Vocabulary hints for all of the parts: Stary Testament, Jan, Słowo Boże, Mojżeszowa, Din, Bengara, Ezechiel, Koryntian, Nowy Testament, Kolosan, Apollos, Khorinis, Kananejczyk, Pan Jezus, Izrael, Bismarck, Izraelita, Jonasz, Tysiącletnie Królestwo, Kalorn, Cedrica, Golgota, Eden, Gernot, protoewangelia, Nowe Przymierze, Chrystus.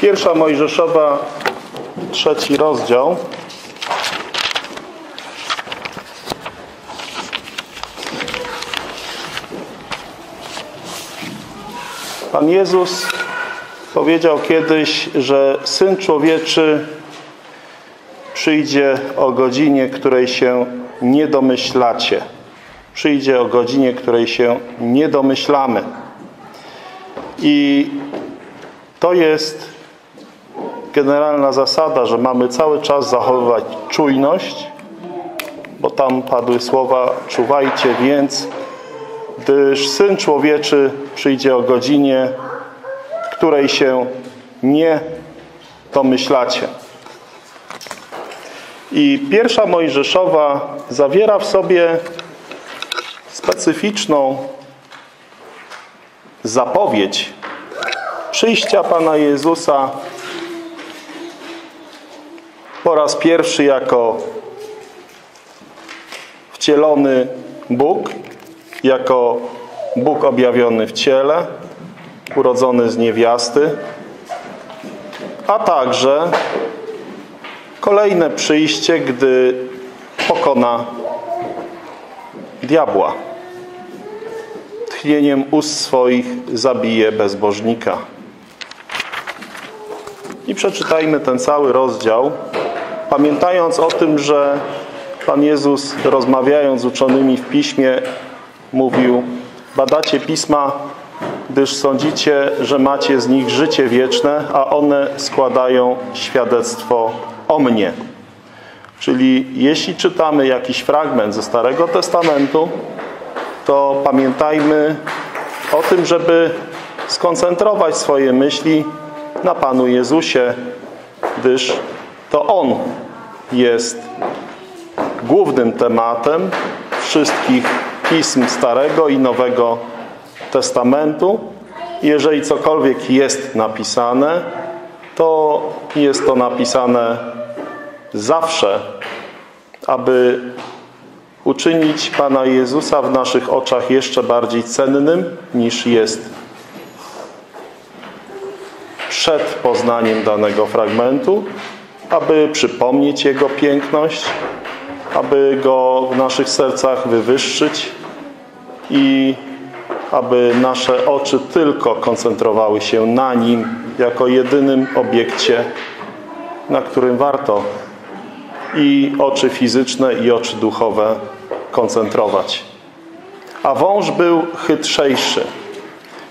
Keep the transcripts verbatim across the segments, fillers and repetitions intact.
Pierwsza Mojżeszowa, trzeci rozdział. Pan Jezus powiedział kiedyś, że Syn Człowieczy przyjdzie o godzinie, której się nie domyślacie. Przyjdzie o godzinie, której się nie domyślamy. I to jest generalna zasada, że mamy cały czas zachowywać czujność, bo tam padły słowa: czuwajcie więc, gdyż Syn Człowieczy przyjdzie o godzinie, której się nie domyślacie. I pierwsza Mojżeszowa zawiera w sobie specyficzną zapowiedź przyjścia Pana Jezusa po raz pierwszy jako wcielony Bóg, jako Bóg objawiony w ciele, urodzony z niewiasty, a także kolejne przyjście, gdy pokona diabła. Tchnieniem ust swoich zabije bezbożnika. I przeczytajmy ten cały rozdział, pamiętając o tym, że Pan Jezus, rozmawiając z uczonymi w Piśmie, mówił: badacie Pisma, gdyż sądzicie, że macie z nich życie wieczne, a one składają świadectwo o mnie. Czyli jeśli czytamy jakiś fragment ze Starego Testamentu, to pamiętajmy o tym, żeby skoncentrować swoje myśli na Panu Jezusie, gdyż to On jest głównym tematem wszystkich Pism Starego i Nowego Testamentu. Jeżeli cokolwiek jest napisane, to jest to napisane zawsze, aby uczynić Pana Jezusa w naszych oczach jeszcze bardziej cennym, niż jest przed poznaniem danego fragmentu, aby przypomnieć Jego piękność, aby Go w naszych sercach wywyższyć i aby nasze oczy tylko koncentrowały się na Nim jako jedynym obiekcie, na którym warto i oczy fizyczne, i oczy duchowe koncentrować. A wąż był chytrzejszy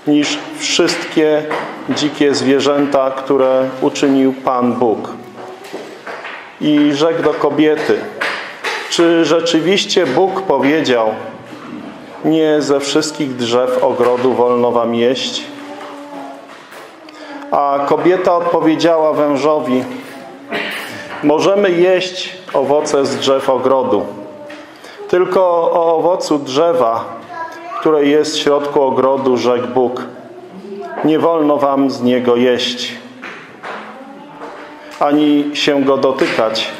niż wszystkie dzikie zwierzęta, które uczynił Pan Bóg. I rzekł do kobiety: czy rzeczywiście Bóg powiedział: nie ze wszystkich drzew ogrodu wolno wam jeść? A kobieta odpowiedziała wężowi: możemy jeść owoce z drzew ogrodu. Tylko o owocu drzewa, które jest w środku ogrodu, rzekł Bóg: nie wolno wam z niego jeść, ani się go dotykać,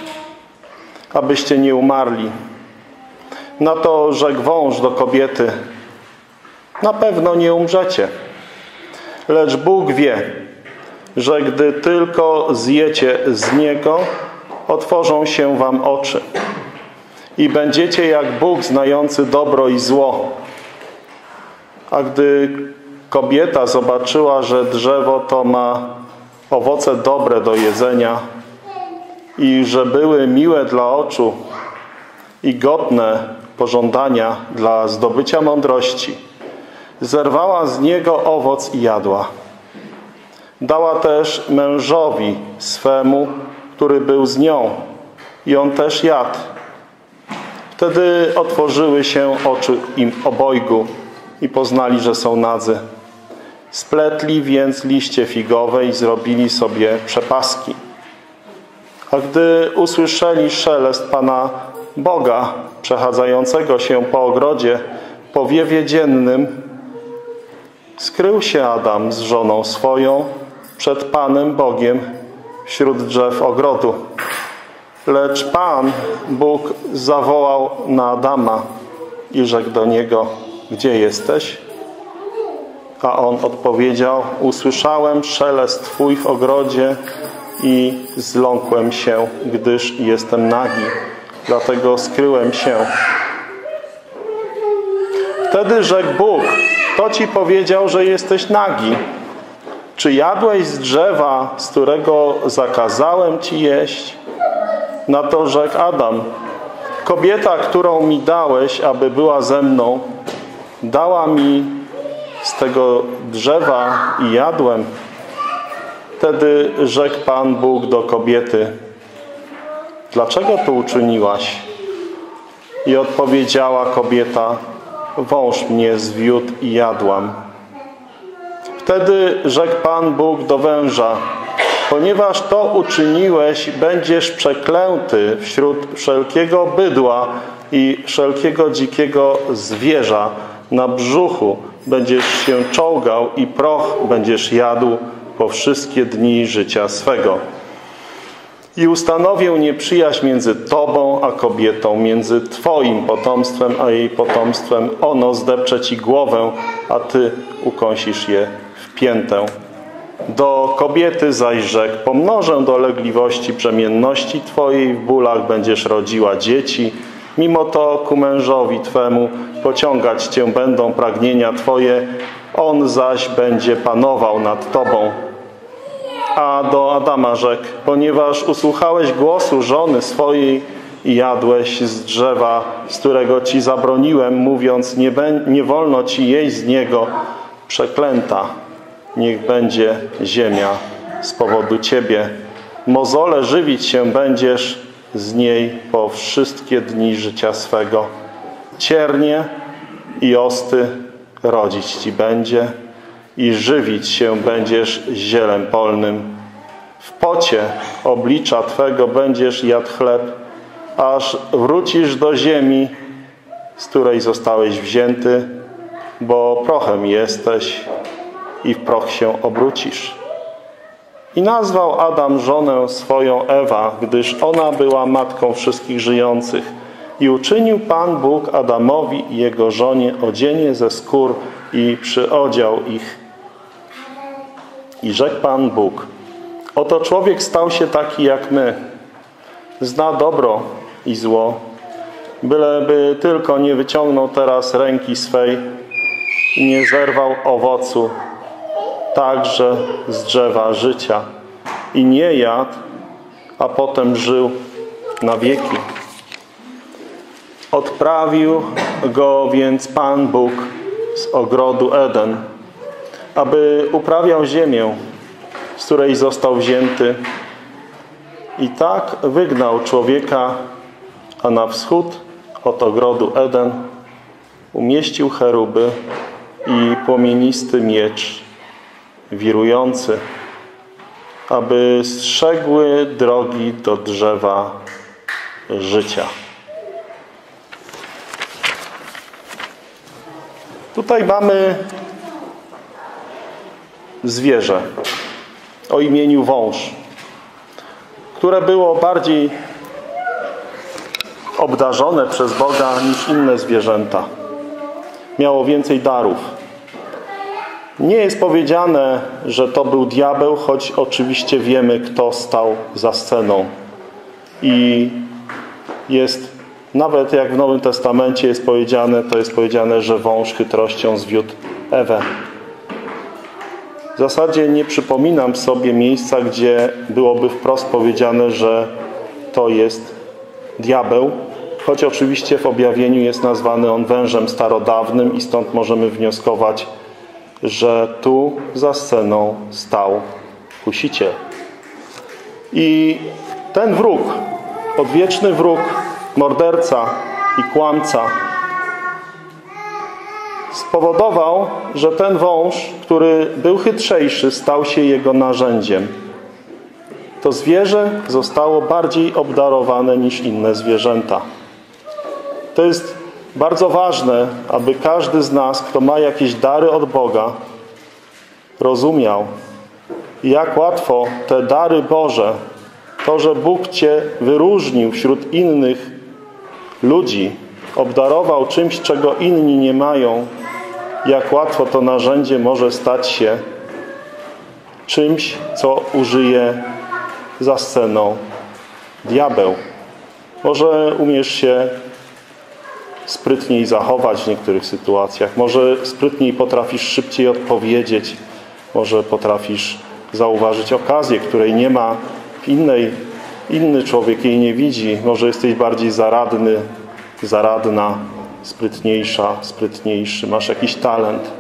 abyście nie umarli. Na to rzekł wąż do kobiety: na pewno nie umrzecie. Lecz Bóg wie, że gdy tylko zjecie z niego, otworzą się wam oczy i będziecie jak Bóg, znający dobro i zło. A gdy kobieta zobaczyła, że drzewo to ma owoce dobre do jedzenia i że były miłe dla oczu i godne pożądania dla zdobycia mądrości, zerwała z niego owoc i jadła. Dała też mężowi swemu, który był z nią, i on też jadł. Wtedy otworzyły się oczy im obojgu i poznali, że są nadzy. Spletli więc liście figowe i zrobili sobie przepaski. A gdy usłyszeli szelest Pana Boga przechadzającego się po ogrodzie, po wiewie dziennym, skrył się Adam z żoną swoją przed Panem Bogiem wśród drzew ogrodu. Lecz Pan Bóg zawołał na Adama i rzekł do niego: gdzie jesteś? A on odpowiedział: usłyszałem szelest Twój w ogrodzie i zląkłem się, gdyż jestem nagi. Dlatego skryłem się. Wtedy rzekł Bóg: kto Ci powiedział, że jesteś nagi? Czy jadłeś z drzewa, z którego zakazałem Ci jeść? Na to rzekł Adam: kobieta, którą mi dałeś, aby była ze mną, dała mi z tego drzewa i jadłem. Wtedy rzekł Pan Bóg do kobiety: dlaczego to uczyniłaś? I odpowiedziała kobieta: wąż mnie zwiódł i jadłam. Wtedy rzekł Pan Bóg do węża: ponieważ to uczyniłeś, będziesz przeklęty wśród wszelkiego bydła i wszelkiego dzikiego zwierza. Na brzuchu będziesz się czołgał i proch będziesz jadł po wszystkie dni życia swego. I ustanowię nieprzyjaźń między Tobą a kobietą, między Twoim potomstwem a jej potomstwem. Ono zdepcze Ci głowę, a Ty ukąsisz je w piętę. Do kobiety zaś rzekł: pomnożę dolegliwości brzemienności Twojej, w bólach będziesz rodziła dzieci. Mimo to ku mężowi Twemu pociągać Cię będą pragnienia Twoje, on zaś będzie panował nad Tobą. A do Adama rzekł: ponieważ usłuchałeś głosu żony swojej i jadłeś z drzewa, z którego Ci zabroniłem, mówiąc: nie, nie wolno Ci jeść z niego, przeklęta niech będzie ziemia z powodu Ciebie. Mozole żywić się będziesz z niej po wszystkie dni życia swego. Ciernie i osty rodzić Ci będzie i żywić się będziesz zielem polnym. W pocie oblicza Twego będziesz jadł chleb, aż wrócisz do ziemi, z której zostałeś wzięty, bo prochem jesteś i w proch się obrócisz. I nazwał Adam żonę swoją Ewa, gdyż ona była matką wszystkich żyjących. I uczynił Pan Bóg Adamowi i jego żonie odzienie ze skór i przyodział ich. I rzekł Pan Bóg: oto człowiek stał się taki jak my. Zna dobro i zło, byleby tylko nie wyciągnął teraz ręki swej i nie zerwał owocu także z drzewa życia. I nie jadł, a potem żył na wieki. Odprawił go więc Pan Bóg z ogrodu Eden, aby uprawiał ziemię, z której został wzięty. I tak wygnał człowieka, a na wschód od ogrodu Eden umieścił cheruby i płomienisty miecz wirujący, aby strzegły drogi do drzewa życia. Tutaj mamy zwierzę o imieniu wąż, które było bardziej obdarzone przez Boga niż inne zwierzęta. Miało więcej darów. Nie jest powiedziane, że to był diabeł, choć oczywiście wiemy, kto stał za sceną. I jest nawet jak w Nowym Testamencie jest powiedziane, to jest powiedziane, że wąż chytrością zwiódł Ewę. W zasadzie nie przypominam sobie miejsca, gdzie byłoby wprost powiedziane, że to jest diabeł, choć oczywiście w objawieniu jest nazwany on wężem starodawnym i stąd możemy wnioskować, że tu za sceną stał kusiciel. I ten wróg, odwieczny wróg, morderca i kłamca, spowodował, że ten wąż, który był chytrzejszy, stał się jego narzędziem. To zwierzę zostało bardziej obdarowane niż inne zwierzęta. To jest bardzo ważne, aby każdy z nas, kto ma jakieś dary od Boga, rozumiał, jak łatwo te dary Boże, to, że Bóg Cię wyróżnił wśród innych ludzi, obdarował czymś, czego inni nie mają, jak łatwo to narzędzie może stać się czymś, co użyje za sceną diabeł. Może umiesz się sprytniej zachować w niektórych sytuacjach. Może sprytniej potrafisz szybciej odpowiedzieć. Może potrafisz zauważyć okazję, której nie ma innej. Inny człowiek jej nie widzi. Może jesteś bardziej zaradny, zaradna, sprytniejsza, sprytniejszy. Masz jakiś talent.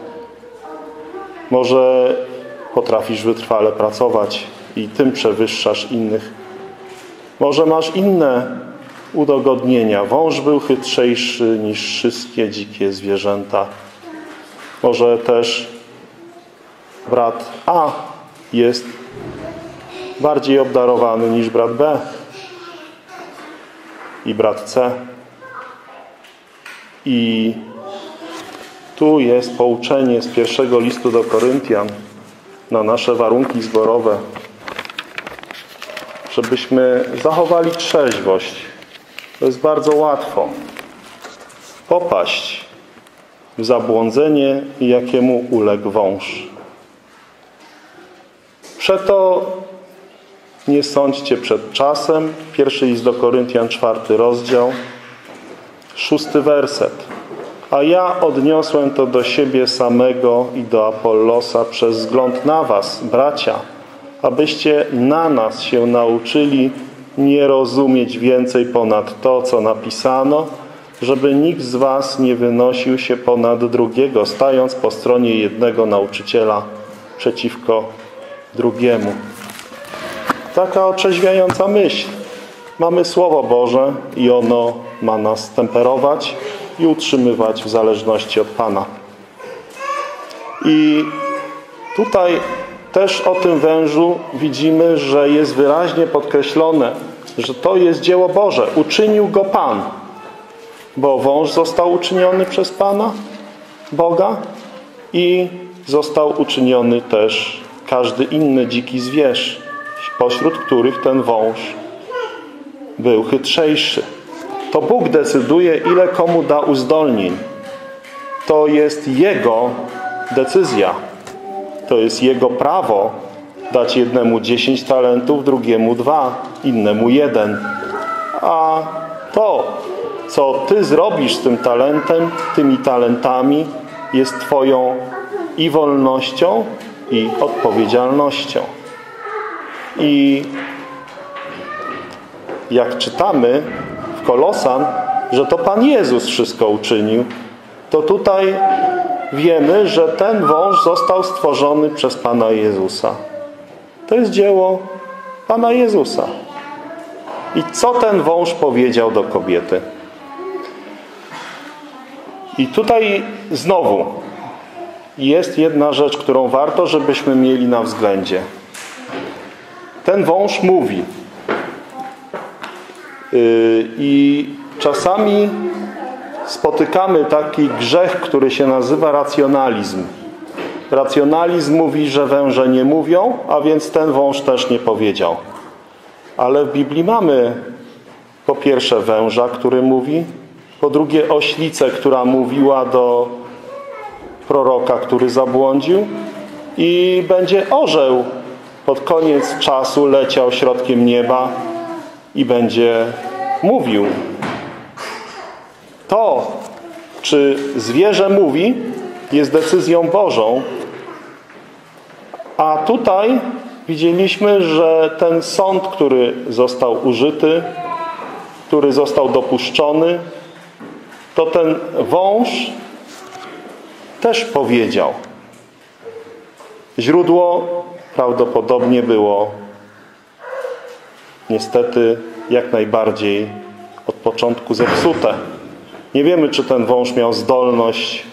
Może potrafisz wytrwale pracować i tym przewyższasz innych. Może masz inne udogodnienia. Wąż był chytrzejszy niż wszystkie dzikie zwierzęta. Może też brat A jest bardziej obdarowany niż brat B i brat C. I tu jest pouczenie z pierwszego listu do Koryntian na nasze warunki zborowe, żebyśmy zachowali trzeźwość. To jest bardzo łatwo popaść w zabłądzenie, jakiemu uległ wąż. Przeto nie sądźcie przed czasem. Pierwszy list do Koryntian, czwarty rozdział, szósty werset. A ja odniosłem to do siebie samego i do Apollosa przez wzgląd na was, bracia, abyście na nas się nauczyli nie rozumieć więcej ponad to, co napisano, żeby nikt z was nie wynosił się ponad drugiego, stając po stronie jednego nauczyciela przeciwko drugiemu. Taka otrzeźwiająca myśl. Mamy Słowo Boże i ono ma nas temperować i utrzymywać w zależności od Pana. I tutaj też o tym wężu widzimy, że jest wyraźnie podkreślone, że to jest dzieło Boże. Uczynił go Pan. Bo wąż został uczyniony przez Pana, Boga, i został uczyniony też każdy inny dziki zwierz, pośród których ten wąż był chytrzejszy. To Bóg decyduje, ile komu da uzdolnień. To jest Jego decyzja. To jest Jego prawo dać jednemu dziesięć talentów, drugiemu dwa, innemu jeden. A to, co Ty zrobisz z tym talentem, tymi talentami, jest Twoją i wolnością, i odpowiedzialnością. I jak czytamy w Kolosan, że to Pan Jezus wszystko uczynił, to tutaj wiemy, że ten wąż został stworzony przez Pana Jezusa. To jest dzieło Pana Jezusa. I co ten wąż powiedział do kobiety? I tutaj znowu jest jedna rzecz, którą warto, żebyśmy mieli na względzie. Ten wąż mówi. Yy, I czasami spotykamy taki grzech, który się nazywa racjonalizm. Racjonalizm mówi, że węże nie mówią, a więc ten wąż też nie powiedział. Ale w Biblii mamy po pierwsze węża, który mówi, po drugie oślicę, która mówiła do proroka, który zabłądził, i będzie orzeł. Pod koniec czasu leciał środkiem nieba i będzie mówił. To, czy zwierzę mówi, jest decyzją Bożą. A tutaj widzieliśmy, że ten sąd, który został użyty, który został dopuszczony, to ten wąż też powiedział. Źródło prawdopodobnie było niestety jak najbardziej od początku zepsute. Nie wiemy, czy ten wąż miał zdolność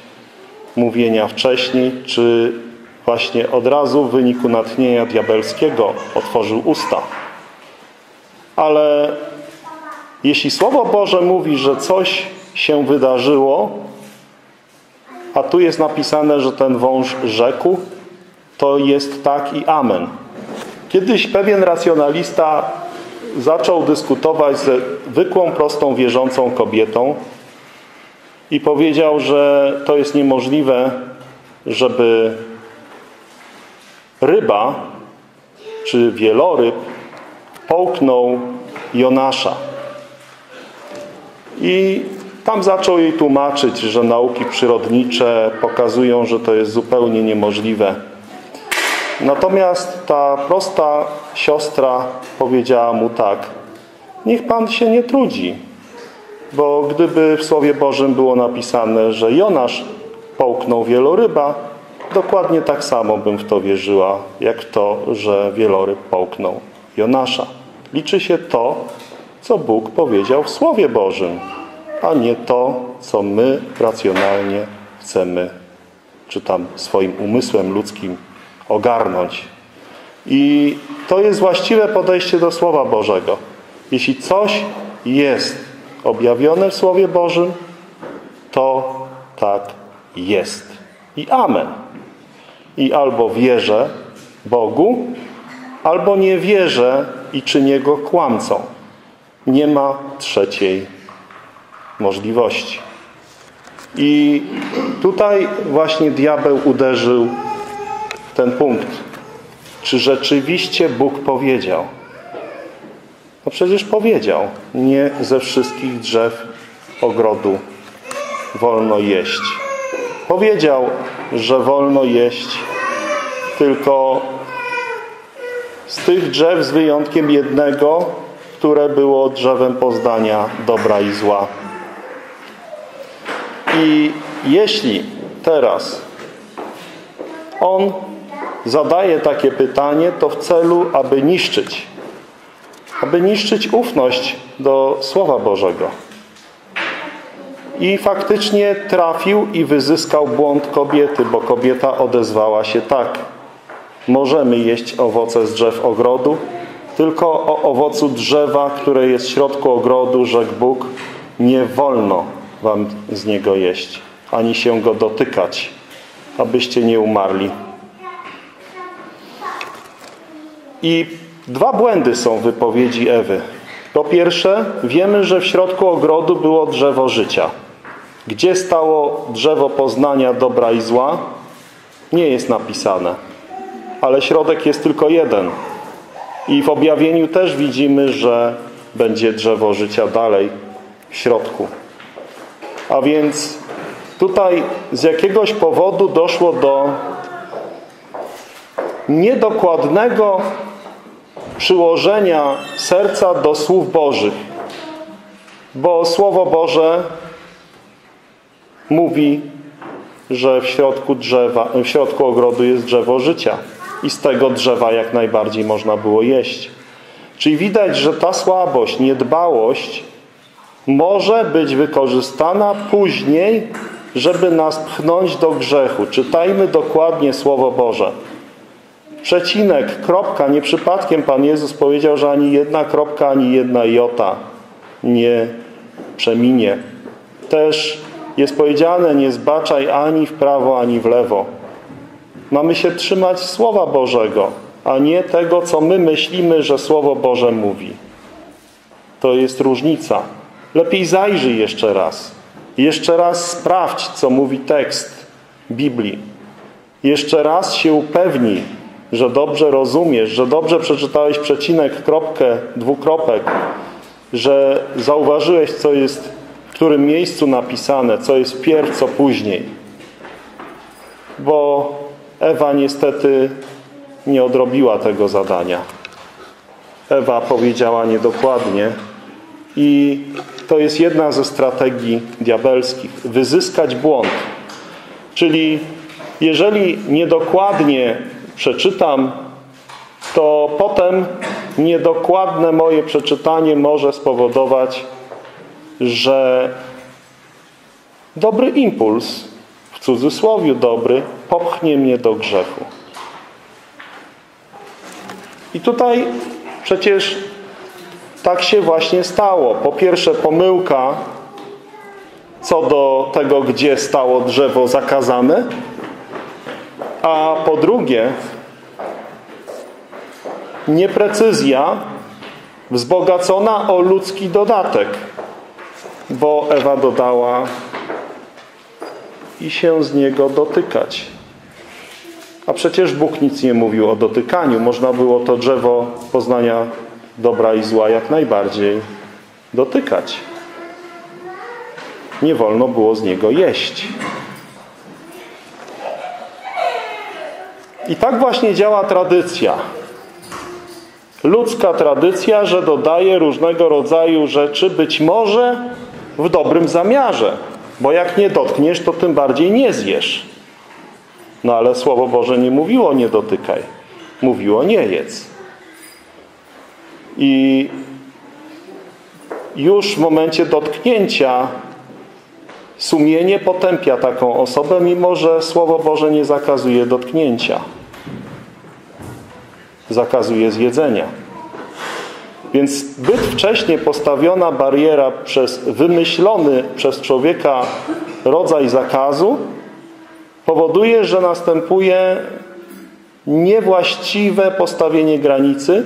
mówienia wcześniej, czy właśnie od razu w wyniku natchnienia diabelskiego otworzył usta. Ale jeśli Słowo Boże mówi, że coś się wydarzyło, a tu jest napisane, że ten wąż rzekł, to jest tak i amen. Kiedyś pewien racjonalista zaczął dyskutować ze zwykłą, prostą, wierzącą kobietą i powiedział, że to jest niemożliwe, żeby ryba czy wieloryb połknął Jonasza. I tam zaczął jej tłumaczyć, że nauki przyrodnicze pokazują, że to jest zupełnie niemożliwe. Natomiast ta prosta siostra powiedziała mu tak: niech pan się nie trudzi, bo gdyby w Słowie Bożym było napisane, że Jonasz połknął wieloryba, dokładnie tak samo bym w to wierzyła, jak to, że wieloryb połknął Jonasza. Liczy się to, co Bóg powiedział w Słowie Bożym, a nie to, co my racjonalnie chcemy, czy tam swoim umysłem ludzkim ogarnąć. I to jest właściwe podejście do Słowa Bożego. Jeśli coś jest objawione w Słowie Bożym, to tak jest. I amen. I albo wierzę Bogu, albo nie wierzę i czynię Go kłamcą. Nie ma trzeciej możliwości. I tutaj właśnie diabeł uderzył w ten punkt. Czy rzeczywiście Bóg powiedział? No przecież powiedział: nie ze wszystkich drzew ogrodu wolno jeść. Powiedział, że wolno jeść tylko z tych drzew, z wyjątkiem jednego, które było drzewem poznania dobra i zła. I jeśli teraz on zadaje takie pytanie, to w celu, aby niszczyć, aby niszczyć ufność do Słowa Bożego. I faktycznie trafił i wyzyskał błąd kobiety, bo kobieta odezwała się tak: możemy jeść owoce z drzew ogrodu, tylko o owocu drzewa, które jest w środku ogrodu, rzekł Bóg, nie wolno wam z niego jeść, ani się go dotykać, abyście nie umarli. I dwa błędy są w wypowiedzi Ewy. Po pierwsze, wiemy, że w środku ogrodu było drzewo życia. Gdzie stało drzewo poznania dobra i zła? Nie jest napisane. Ale środek jest tylko jeden. I w objawieniu też widzimy, że będzie drzewo życia dalej w środku. A więc tutaj z jakiegoś powodu doszło do niedokładnego przyłożenia serca do słów Bożych. Bo Słowo Boże mówi, że w środku drzewa, w środku ogrodu jest drzewo życia. I z tego drzewa jak najbardziej można było jeść. Czyli widać, że ta słabość, niedbałość może być wykorzystana później, żeby nas pchnąć do grzechu. Czytajmy dokładnie Słowo Boże. Przecinek, kropka, nie przypadkiem Pan Jezus powiedział, że ani jedna kropka, ani jedna jota nie przeminie. Też jest powiedziane: nie zbaczaj ani w prawo, ani w lewo. Mamy się trzymać Słowa Bożego, a nie tego, co my myślimy, że Słowo Boże mówi. To jest różnica. Lepiej zajrzyj jeszcze raz. Jeszcze raz sprawdź, co mówi tekst Biblii. Jeszcze raz się upewnij, że dobrze rozumiesz, że dobrze przeczytałeś przecinek, kropkę, dwukropek, że zauważyłeś, co jest w którym miejscu napisane, co jest wpierw, co później. Bo Ewa niestety nie odrobiła tego zadania. Ewa powiedziała niedokładnie. I to jest jedna ze strategii diabelskich. Wyzyskać błąd. Czyli jeżeli niedokładnie przeczytam, to potem niedokładne moje przeczytanie może spowodować, że dobry impuls, w cudzysłowie dobry, popchnie mnie do grzechu. I tutaj przecież tak się właśnie stało. Po pierwsze, pomyłka co do tego, gdzie stało drzewo zakazane, a po drugie nieprecyzja wzbogacona o ludzki dodatek, bo Ewa dodała: i się z niego dotykać. A przecież Bóg nic nie mówił o dotykaniu. Można było to drzewo poznania dobra i zła jak najbardziej dotykać. Nie wolno było z niego jeść. I tak właśnie działa tradycja. Ludzka tradycja, że dodaje różnego rodzaju rzeczy, być może w dobrym zamiarze. Bo jak nie dotkniesz, to tym bardziej nie zjesz. No ale Słowo Boże nie mówiło nie dotykaj. Mówiło nie jedz. I już w momencie dotknięcia sumienie potępia taką osobę, mimo że Słowo Boże nie zakazuje dotknięcia. Zakazuje zjedzenia. Więc zbyt wcześnie postawiona bariera przez wymyślony przez człowieka rodzaj zakazu powoduje, że następuje niewłaściwe postawienie granicy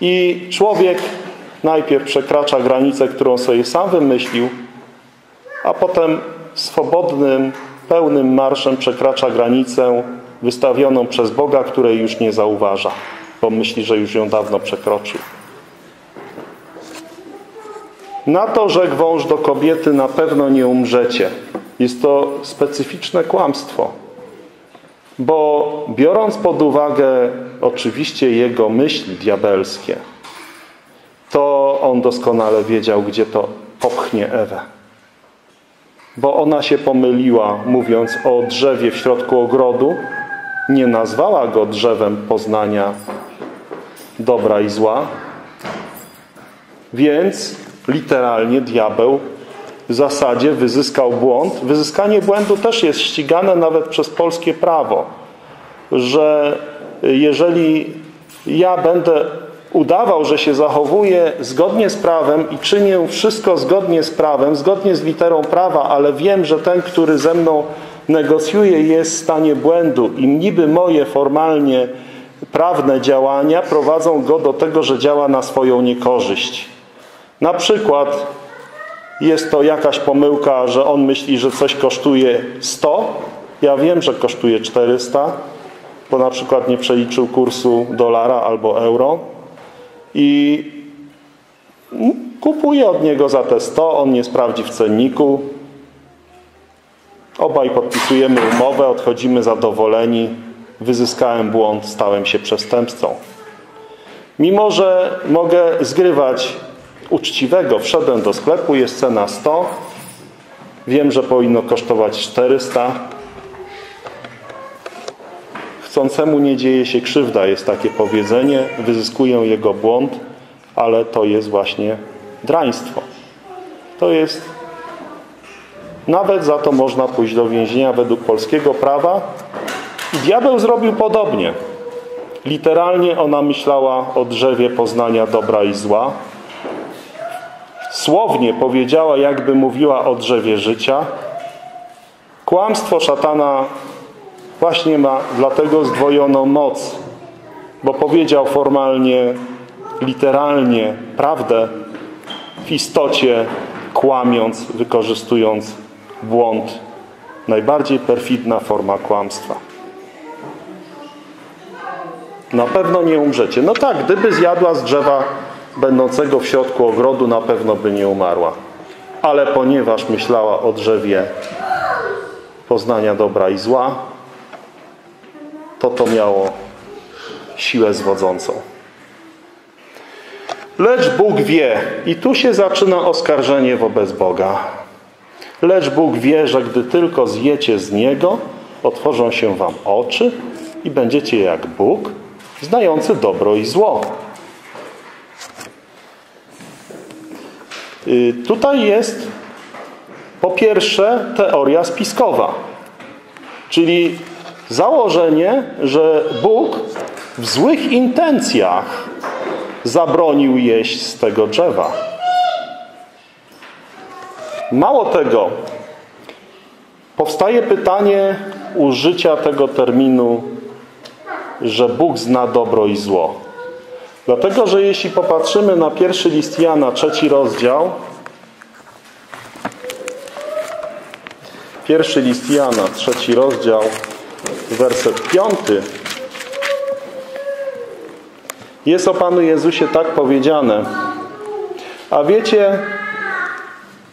i człowiek najpierw przekracza granicę, którą sobie sam wymyślił, a potem swobodnym, pełnym marszem przekracza granicę wystawioną przez Boga, której już nie zauważa, bo myśli, że już ją dawno przekroczył. Na to rzekł wąż do kobiety, na pewno nie umrzecie. Jest to specyficzne kłamstwo. Bo biorąc pod uwagę oczywiście jego myśli diabelskie, to on doskonale wiedział, gdzie to popchnie Ewę. Bo ona się pomyliła, mówiąc o drzewie w środku ogrodu. Nie nazwała go drzewem poznania dobra i zła. Więc literalnie diabeł w zasadzie wyzyskał błąd. Wyzyskanie błędu też jest ścigane nawet przez polskie prawo. Że jeżeli ja będę udawał, że się zachowuję zgodnie z prawem i czynię wszystko zgodnie z prawem, zgodnie z literą prawa, ale wiem, że ten, który ze mną negocjuje, jest w stanie błędu i niby moje formalnie prawne działania prowadzą go do tego, że działa na swoją niekorzyść. Na przykład jest to jakaś pomyłka, że on myśli, że coś kosztuje sto. Ja wiem, że kosztuje czterysta, bo na przykład nie przeliczył kursu dolara albo euro. I kupuję od niego za te sto, on nie sprawdzi w cenniku. Obaj podpisujemy umowę, odchodzimy zadowoleni. Wyzyskałem błąd, stałem się przestępcą. Mimo że mogę zgrywać uczciwego, wszedłem do sklepu, jest cena sto. Wiem, że powinno kosztować czterysta. Chcącemu nie dzieje się krzywda, jest takie powiedzenie. Wyzyskuję jego błąd, ale to jest właśnie draństwo. To jest... Nawet za to można pójść do więzienia według polskiego prawa. I diabeł zrobił podobnie. Literalnie ona myślała o drzewie poznania dobra i zła. Słownie powiedziała, jakby mówiła o drzewie życia. Kłamstwo szatana właśnie ma dlatego zdwojoną moc, bo powiedział formalnie, literalnie prawdę, w istocie kłamiąc, wykorzystując błąd. Najbardziej perfidna forma kłamstwa. Na pewno nie umrzecie. No tak, gdyby zjadła z drzewa będącego w środku ogrodu, na pewno by nie umarła. Ale ponieważ myślała o drzewie poznania dobra i zła, to to miało siłę zwodzącą. Lecz Bóg wie, i tu się zaczyna oskarżenie wobec Boga. Lecz Bóg wie, że gdy tylko zjecie z Niego, otworzą się wam oczy i będziecie jak Bóg, znający dobro i zło. Yy, tutaj jest po pierwsze teoria spiskowa. Czyli założenie, że Bóg w złych intencjach zabronił jeść z tego drzewa. Mało tego, powstaje pytanie użycia tego terminu, że Bóg zna dobro i zło. Dlatego, że jeśli popatrzymy na pierwszy list Jana, trzeci rozdział, pierwszy list Jana, trzeci rozdział, werset piąty, jest o Panu Jezusie tak powiedziane: a wiecie,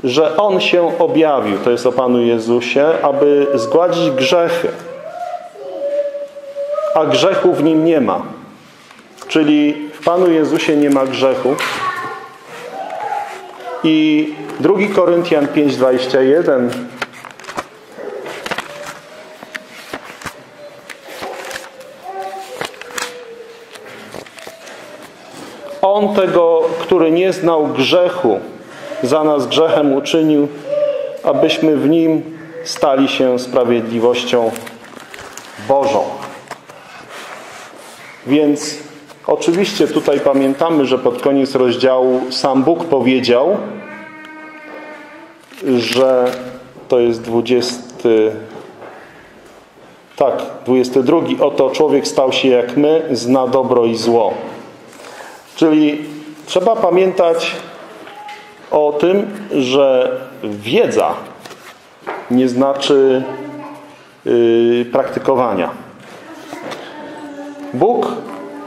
że On się objawił, to jest o Panu Jezusie, aby zgładzić grzechy, a grzechu w Nim nie ma. Czyli w Panu Jezusie nie ma grzechu. I druga Koryntian pięć dwadzieścia jeden. On tego, który nie znał grzechu, za nas grzechem uczynił, abyśmy w Nim stali się sprawiedliwością Bożą. Więc oczywiście tutaj pamiętamy, że pod koniec rozdziału sam Bóg powiedział, że to jest dwudziesty, tak, dwudziesty drugi. Oto człowiek stał się jak my, zna dobro i zło. Czyli trzeba pamiętać o tym, że wiedza nie znaczy yy, praktykowania. Bóg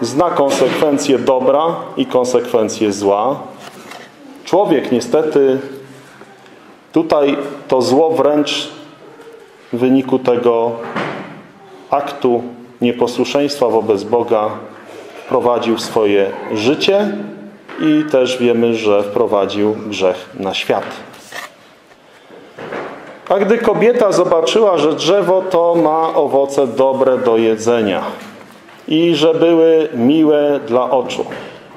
zna konsekwencje dobra i konsekwencje zła. Człowiek niestety tutaj to zło wręcz w wyniku tego aktu nieposłuszeństwa wobec Boga wprowadził w swoje życie i też wiemy, że wprowadził grzech na świat. A gdy kobieta zobaczyła, że drzewo to ma owoce dobre do jedzenia i że były miłe dla oczu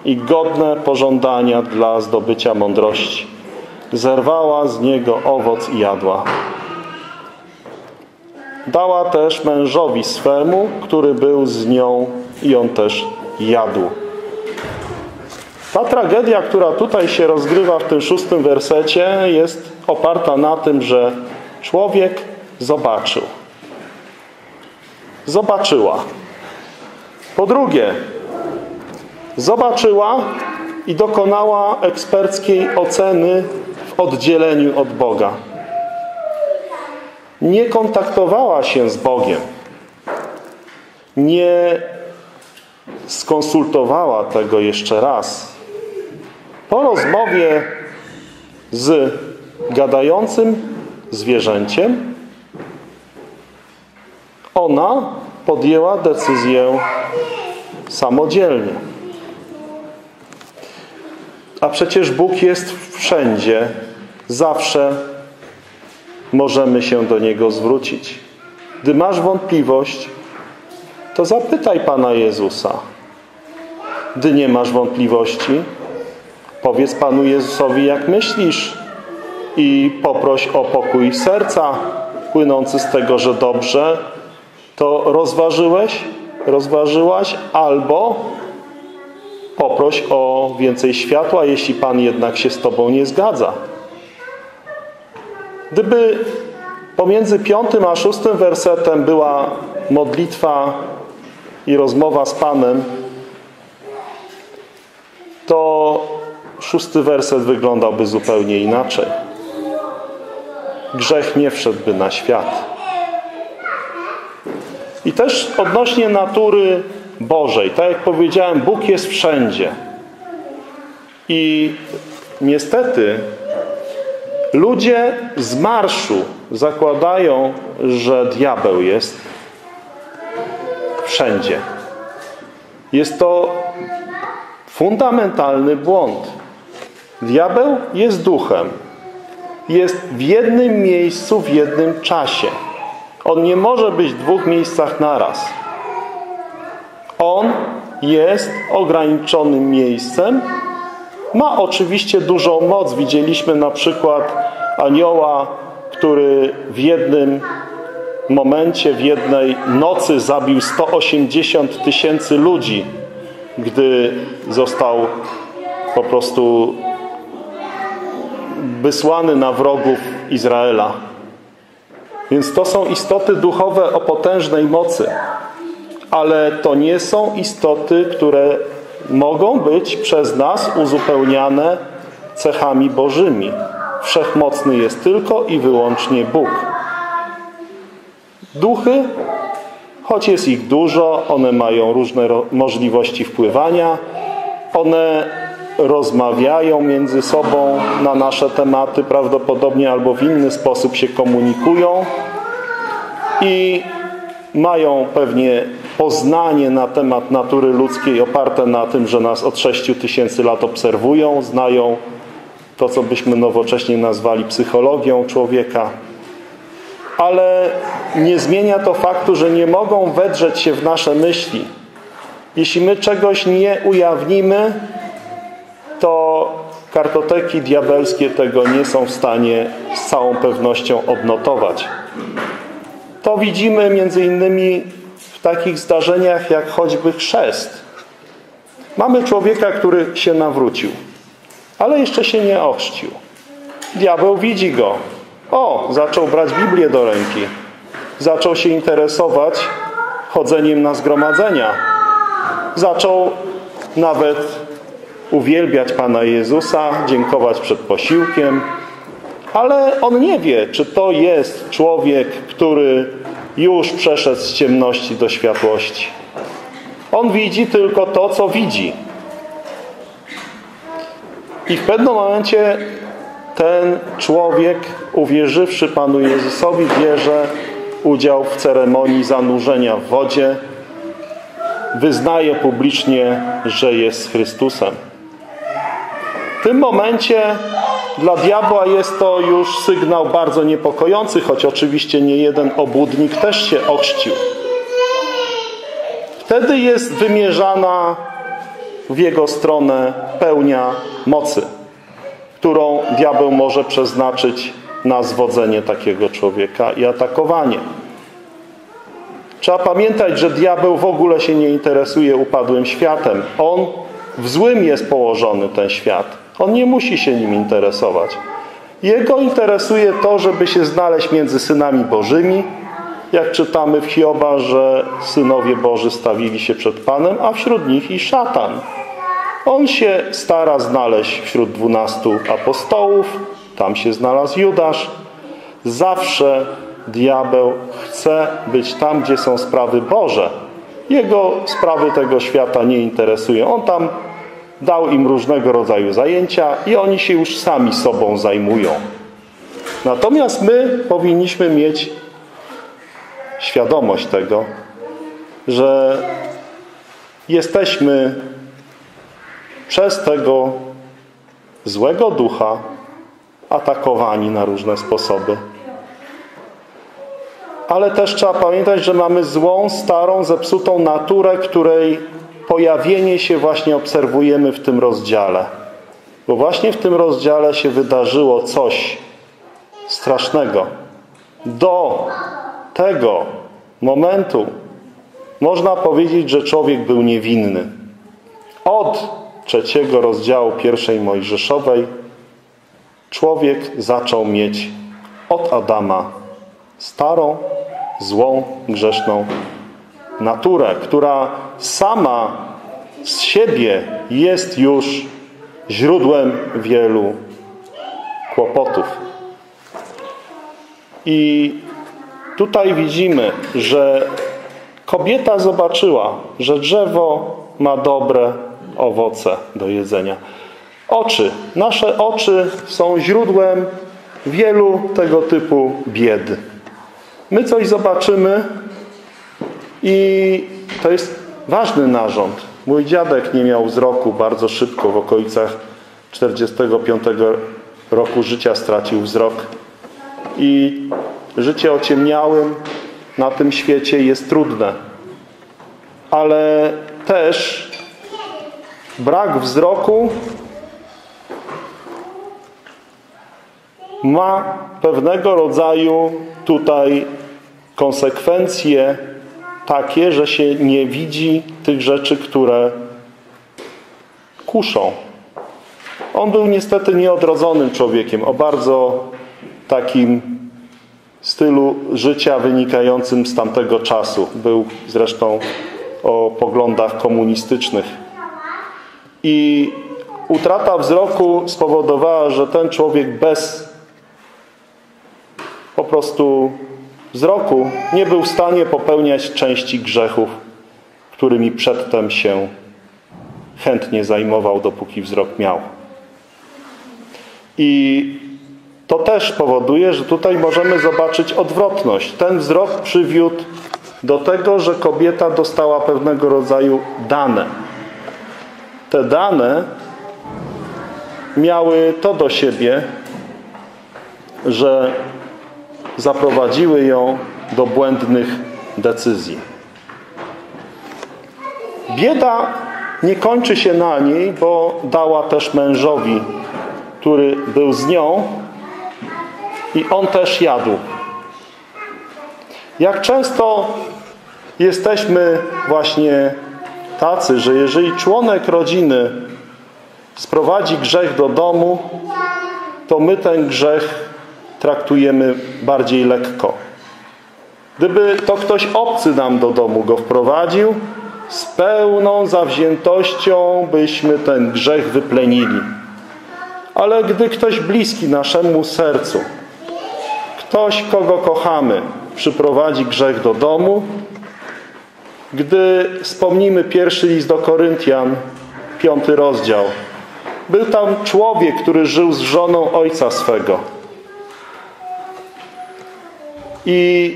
i godne pożądania dla zdobycia mądrości, zerwała z niego owoc i jadła. Dała też mężowi swemu, który był z nią, i on też jadł. Ta tragedia, która tutaj się rozgrywa w tym szóstym wersecie, jest oparta na tym, że człowiek zobaczył. Zobaczyła. Po drugie, zobaczyła i dokonała eksperckiej oceny w oddzieleniu od Boga. Nie kontaktowała się z Bogiem. Nie skonsultowała tego jeszcze raz. Po rozmowie z gadającym zwierzęciem ona podjęła decyzję samodzielnie. A przecież Bóg jest wszędzie. Zawsze możemy się do Niego zwrócić. Gdy masz wątpliwość, to zapytaj Pana Jezusa. Gdy nie masz wątpliwości, powiedz Panu Jezusowi, jak myślisz, i poproś o pokój serca płynący z tego, że dobrze to rozważyłeś, rozważyłaś, albo poproś o więcej światła, jeśli Pan jednak się z Tobą nie zgadza. Gdyby pomiędzy piątym a szóstym wersetem była modlitwa i rozmowa z Panem, to szósty werset wyglądałby zupełnie inaczej. Grzech nie wszedłby na świat. I też odnośnie natury Bożej. Tak jak powiedziałem, Bóg jest wszędzie. I niestety ludzie z marszu zakładają, że diabeł jest wszędzie. Jest to fundamentalny błąd. Diabeł jest duchem. Jest w jednym miejscu, w jednym czasie. On nie może być w dwóch miejscach naraz. On jest ograniczonym miejscem. Ma oczywiście dużą moc. Widzieliśmy na przykład anioła, który w jednym momencie, w jednej nocy zabił sto osiemdziesiąt tysięcy ludzi, gdy został po prostu wysłany na wrogów Izraela. Więc to są istoty duchowe o potężnej mocy. Ale to nie są istoty, które mogą być przez nas uzupełniane cechami bożymi. Wszechmocny jest tylko i wyłącznie Bóg. Duchy Choć jest ich dużo, one mają różne możliwości wpływania, one rozmawiają między sobą na nasze tematy prawdopodobnie albo w inny sposób się komunikują i mają pewnie poznanie na temat natury ludzkiej oparte na tym, że nas od sześciu tysięcy lat obserwują, znają to, co byśmy nowocześnie nazwali psychologią człowieka, ale nie zmienia to faktu, że nie mogą wedrzeć się w nasze myśli. Jeśli my czegoś nie ujawnimy, to kartoteki diabelskie tego nie są w stanie z całą pewnością odnotować. To widzimy między innymi w takich zdarzeniach jak choćby chrzest. Mamy człowieka, który się nawrócił, ale jeszcze się nie ochrzcił. Diabeł widzi go. O, zaczął brać Biblię do ręki. Zaczął się interesować chodzeniem na zgromadzenia. Zaczął nawet uwielbiać Pana Jezusa, dziękować przed posiłkiem. Ale on nie wie, czy to jest człowiek, który już przeszedł z ciemności do światłości. On widzi tylko to, co widzi. I w pewnym momencie ten człowiek, uwierzywszy Panu Jezusowi, bierze udział w ceremonii zanurzenia w wodzie. Wyznaje publicznie, że jest Chrystusem. W tym momencie dla diabła jest to już sygnał bardzo niepokojący, choć oczywiście nie jeden obłudnik też się ochrzcił. Wtedy jest wymierzana w jego stronę pełnia mocy, którą diabeł może przeznaczyć na zwodzenie takiego człowieka i atakowanie. Trzeba pamiętać, że diabeł w ogóle się nie interesuje upadłym światem. On w złym jest położony, ten świat. On nie musi się nim interesować. Jego interesuje to, żeby się znaleźć między synami Bożymi. Jak czytamy w Hioba, że synowie Boży stawili się przed Panem, a wśród nich i szatan. On się stara znaleźć wśród dwunastu apostołów. Tam się znalazł Judasz. Zawsze diabeł chce być tam, gdzie są sprawy Boże. Jego sprawy tego świata nie interesują. On tam dał im różnego rodzaju zajęcia i oni się już sami sobą zajmują. Natomiast my powinniśmy mieć świadomość tego, że jesteśmy przez tego złego ducha atakowani na różne sposoby. Ale też trzeba pamiętać, że mamy złą, starą, zepsutą naturę, której pojawienie się właśnie obserwujemy w tym rozdziale. Bo właśnie w tym rozdziale się wydarzyło coś strasznego. Do tego momentu można powiedzieć, że człowiek był niewinny. Od trzeciego rozdziału pierwszej Mojżeszowej człowiek zaczął mieć od Adama starą, złą, grzeszną naturę, która sama z siebie jest już źródłem wielu kłopotów. I tutaj widzimy, że kobieta zobaczyła, że drzewo ma dobre owoce do jedzenia. Oczy, nasze oczy są źródłem wielu tego typu bied. My coś zobaczymy i to jest ważny narząd. Mój dziadek nie miał wzroku bardzo szybko, w okolicach czterdziestego piątego roku życia stracił wzrok. I życie ociemniałym na tym świecie jest trudne. Ale też brak wzroku ma pewnego rodzaju tutaj konsekwencje takie, że się nie widzi tych rzeczy, które kuszą. On był niestety nieodrodzonym człowiekiem, o bardzo takim stylu życia wynikającym z tamtego czasu. Był zresztą o poglądach komunistycznych. I utrata wzroku spowodowała, że ten człowiek bez po prostu wzroku nie był w stanie popełniać części grzechów, którymi przedtem się chętnie zajmował, dopóki wzrok miał. I to też powoduje, że tutaj możemy zobaczyć odwrotność. Ten wzrok przywiódł do tego, że kobieta dostała pewnego rodzaju dane. Te dane miały to do siebie, że zaprowadziły ją do błędnych decyzji. Bieda nie kończy się na niej, bo dała też mężowi, który był z nią, i on też jadł. Jak często jesteśmy właśnie tacy, że jeżeli członek rodziny sprowadzi grzech do domu, to my ten grzech traktujemy bardziej lekko. Gdyby to ktoś obcy nam do domu go wprowadził, z pełną zawziętością byśmy ten grzech wyplenili. Ale gdy ktoś bliski naszemu sercu, ktoś, kogo kochamy, przyprowadzi grzech do domu, gdy wspomnimy pierwszy list do Koryntian, piąty rozdział, był tam człowiek, który żył z żoną ojca swego. I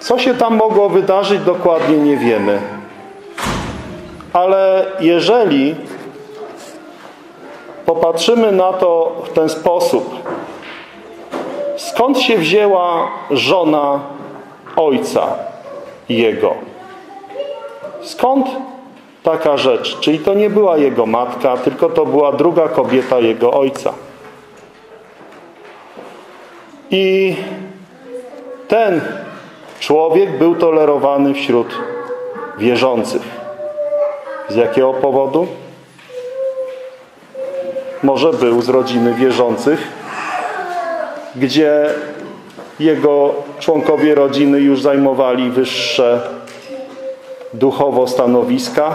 co się tam mogło wydarzyć, dokładnie nie wiemy. Ale jeżeli popatrzymy na to w ten sposób, skąd się wzięła żona ojca jego? Skąd taka rzecz? Czyli to nie była jego matka, tylko to była druga kobieta jego ojca. I ten człowiek był tolerowany wśród wierzących. Z jakiego powodu? Może był z rodziny wierzących, gdzie jego członkowie rodziny już zajmowali wyższe duchowo stanowiska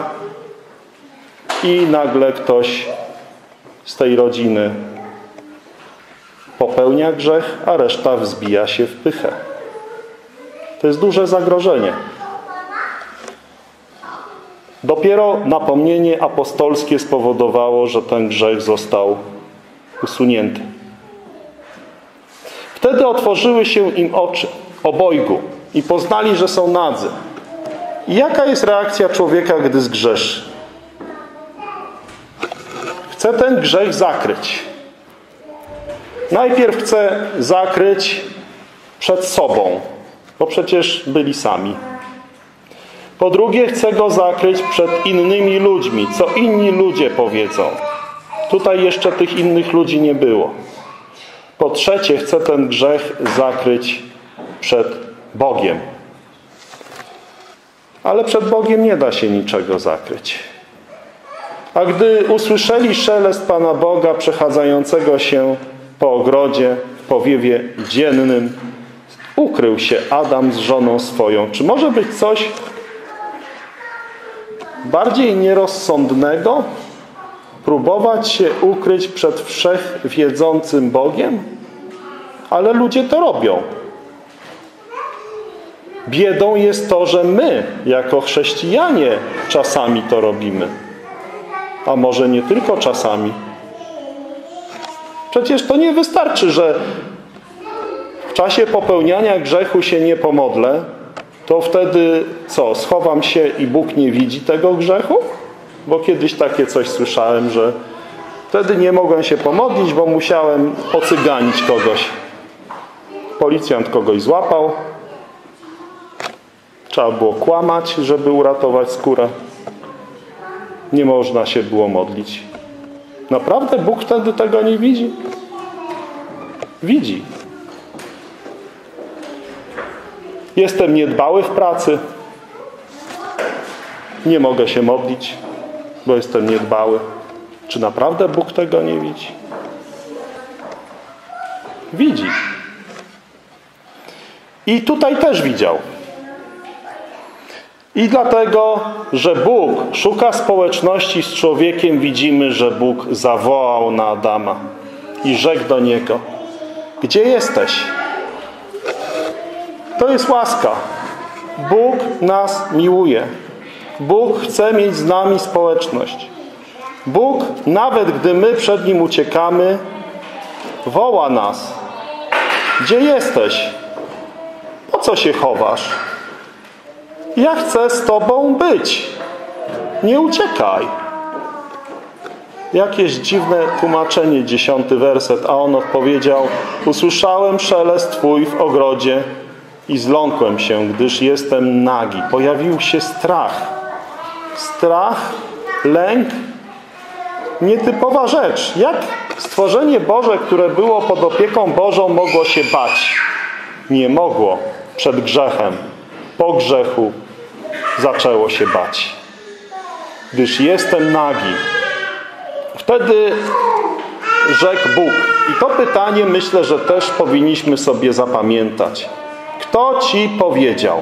i nagle ktoś z tej rodziny popełnia grzech, a reszta wzbija się w pychę. To jest duże zagrożenie. Dopiero napomnienie apostolskie spowodowało, że ten grzech został usunięty. Wtedy otworzyły się im oczy obojgu i poznali, że są nadzy. I jaka jest reakcja człowieka, gdy zgrzeszy? Chce ten grzech zakryć. Najpierw chce zakryć przed sobą, bo przecież byli sami. Po drugie, chce go zakryć przed innymi ludźmi, co inni ludzie powiedzą. Tutaj jeszcze tych innych ludzi nie było. Po trzecie, chce ten grzech zakryć przed Bogiem. Ale przed Bogiem nie da się niczego zakryć. A gdy usłyszeli szelest Pana Boga przechadzającego się po ogrodzie, w powiewie dziennym, ukrył się Adam z żoną swoją. Czy może być coś bardziej nierozsądnego? Próbować się ukryć przed wszechwiedzącym Bogiem? Ale ludzie to robią. Biedą jest to, że my, jako chrześcijanie, czasami to robimy. A może nie tylko czasami. Przecież to nie wystarczy, że w czasie popełniania grzechu się nie pomodlę, to wtedy co, schowam się i Bóg nie widzi tego grzechu? Bo kiedyś takie coś słyszałem, że wtedy nie mogłem się pomodlić, bo musiałem ocyganić kogoś. Policjant kogoś złapał. Trzeba było kłamać, żeby uratować skórę. Nie można się było modlić. Naprawdę Bóg wtedy tego nie widzi? Widzi. Jestem niedbały w pracy. Nie mogę się modlić, bo jestem niedbały. Czy naprawdę Bóg tego nie widzi? Widzi. I tutaj też widział. I dlatego, że Bóg szuka społeczności z człowiekiem, widzimy, że Bóg zawołał na Adama i rzekł do niego: gdzie jesteś? To jest łaska. Bóg nas miłuje. Bóg chce mieć z nami społeczność. Bóg, nawet gdy my przed Nim uciekamy, woła nas. Gdzie jesteś? Po co się chowasz? Ja chcę z Tobą być. Nie uciekaj. Jakieś dziwne tłumaczenie, dziesiąty werset, a on odpowiedział: usłyszałem szelest Twój w ogrodzie i zląkłem się, gdyż jestem nagi. Pojawił się strach. Strach, lęk, nietypowa rzecz. Jak stworzenie Boże, które było pod opieką Bożą, mogło się bać? Nie mogło. Przed grzechem, po grzechu zaczęło się bać. Gdyż jestem nagi. Wtedy rzekł Bóg. I to pytanie, myślę, że też powinniśmy sobie zapamiętać. Kto ci powiedział?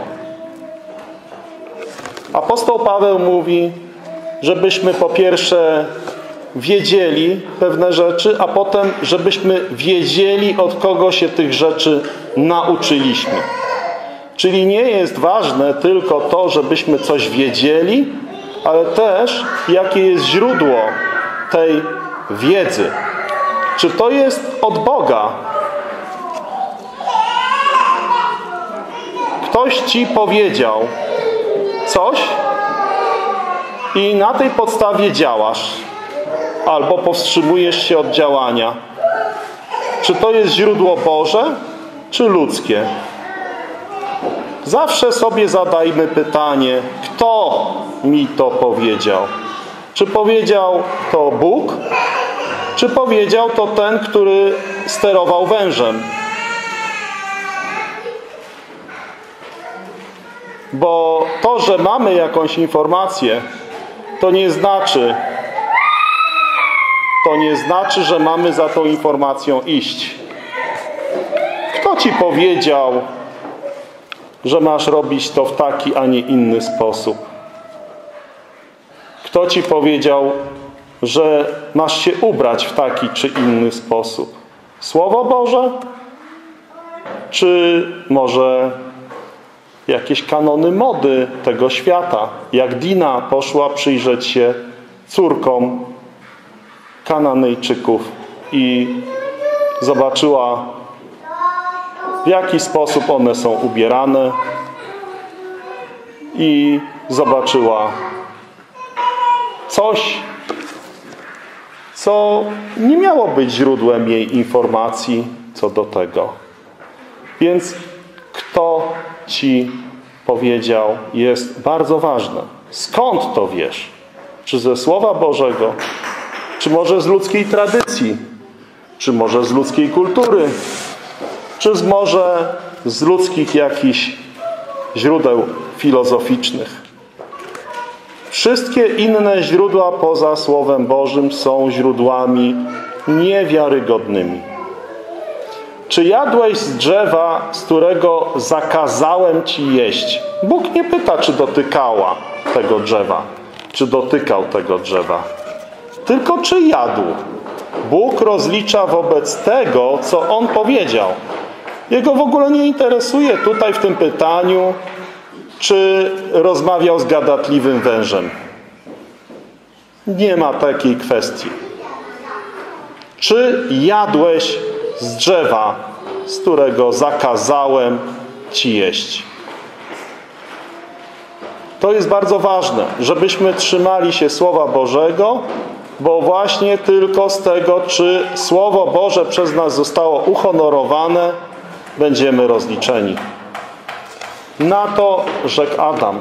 Apostoł Paweł mówi, żebyśmy po pierwsze wiedzieli pewne rzeczy, a potem żebyśmy wiedzieli, od kogo się tych rzeczy nauczyliśmy. Czyli nie jest ważne tylko to, żebyśmy coś wiedzieli, ale też jakie jest źródło tej wiedzy. Czy to jest od Boga? Ktoś ci powiedział coś i na tej podstawie działasz albo powstrzymujesz się od działania. Czy to jest źródło Boże, czy ludzkie? Zawsze sobie zadajmy pytanie, kto mi to powiedział? Czy powiedział to Bóg? Czy powiedział to ten, który sterował wężem? Bo to, że mamy jakąś informację, to nie znaczy, to nie znaczy, że mamy za tą informacją iść. Kto ci powiedział, że masz robić to w taki, a nie inny sposób? Kto ci powiedział, że masz się ubrać w taki czy inny sposób? Słowo Boże? Czy może jakieś kanony mody tego świata? Jak Dina poszła przyjrzeć się córkom Kananejczyków i zobaczyła, w jaki sposób one są ubierane, i zobaczyła coś, co nie miało być źródłem jej informacji co do tego. Więc kto ci powiedział, jest bardzo ważne. Skąd to wiesz? Czy ze Słowa Bożego? Czy może z ludzkiej tradycji? Czy może z ludzkiej kultury? Czy może z ludzkich jakichś źródeł filozoficznych? Wszystkie inne źródła poza Słowem Bożym są źródłami niewiarygodnymi. Czy jadłeś z drzewa, z którego zakazałem ci jeść? Bóg nie pyta, czy dotykała tego drzewa, czy dotykał tego drzewa. Tylko czy jadł. Bóg rozlicza wobec tego, co On powiedział. Jego w ogóle nie interesuje tutaj w tym pytaniu, czy rozmawiał z gadatliwym wężem. Nie ma takiej kwestii. Czy jadłeś z drzewa, z którego zakazałem ci jeść? To jest bardzo ważne, żebyśmy trzymali się Słowa Bożego, bo właśnie tylko z tego, czy Słowo Boże przez nas zostało uhonorowane, będziemy rozliczeni. Na to rzekł Adam: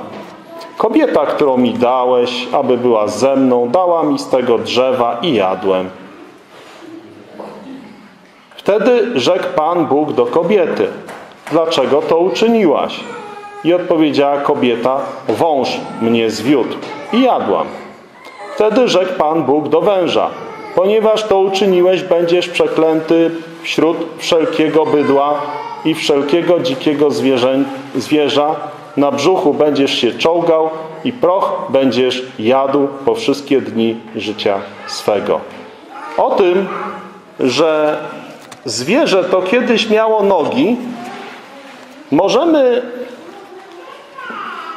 kobieta, którą mi dałeś, aby była ze mną, dała mi z tego drzewa i jadłem. Wtedy rzekł Pan Bóg do kobiety: dlaczego to uczyniłaś? I odpowiedziała kobieta: wąż mnie zwiódł i jadłam. Wtedy rzekł Pan Bóg do węża: ponieważ to uczyniłeś, będziesz przeklęty wśród wszelkiego bydła i wszelkiego dzikiego zwierzę, zwierza. Na brzuchu będziesz się czołgał i proch będziesz jadł po wszystkie dni życia swego. O tym, że zwierzę to kiedyś miało nogi, Możemy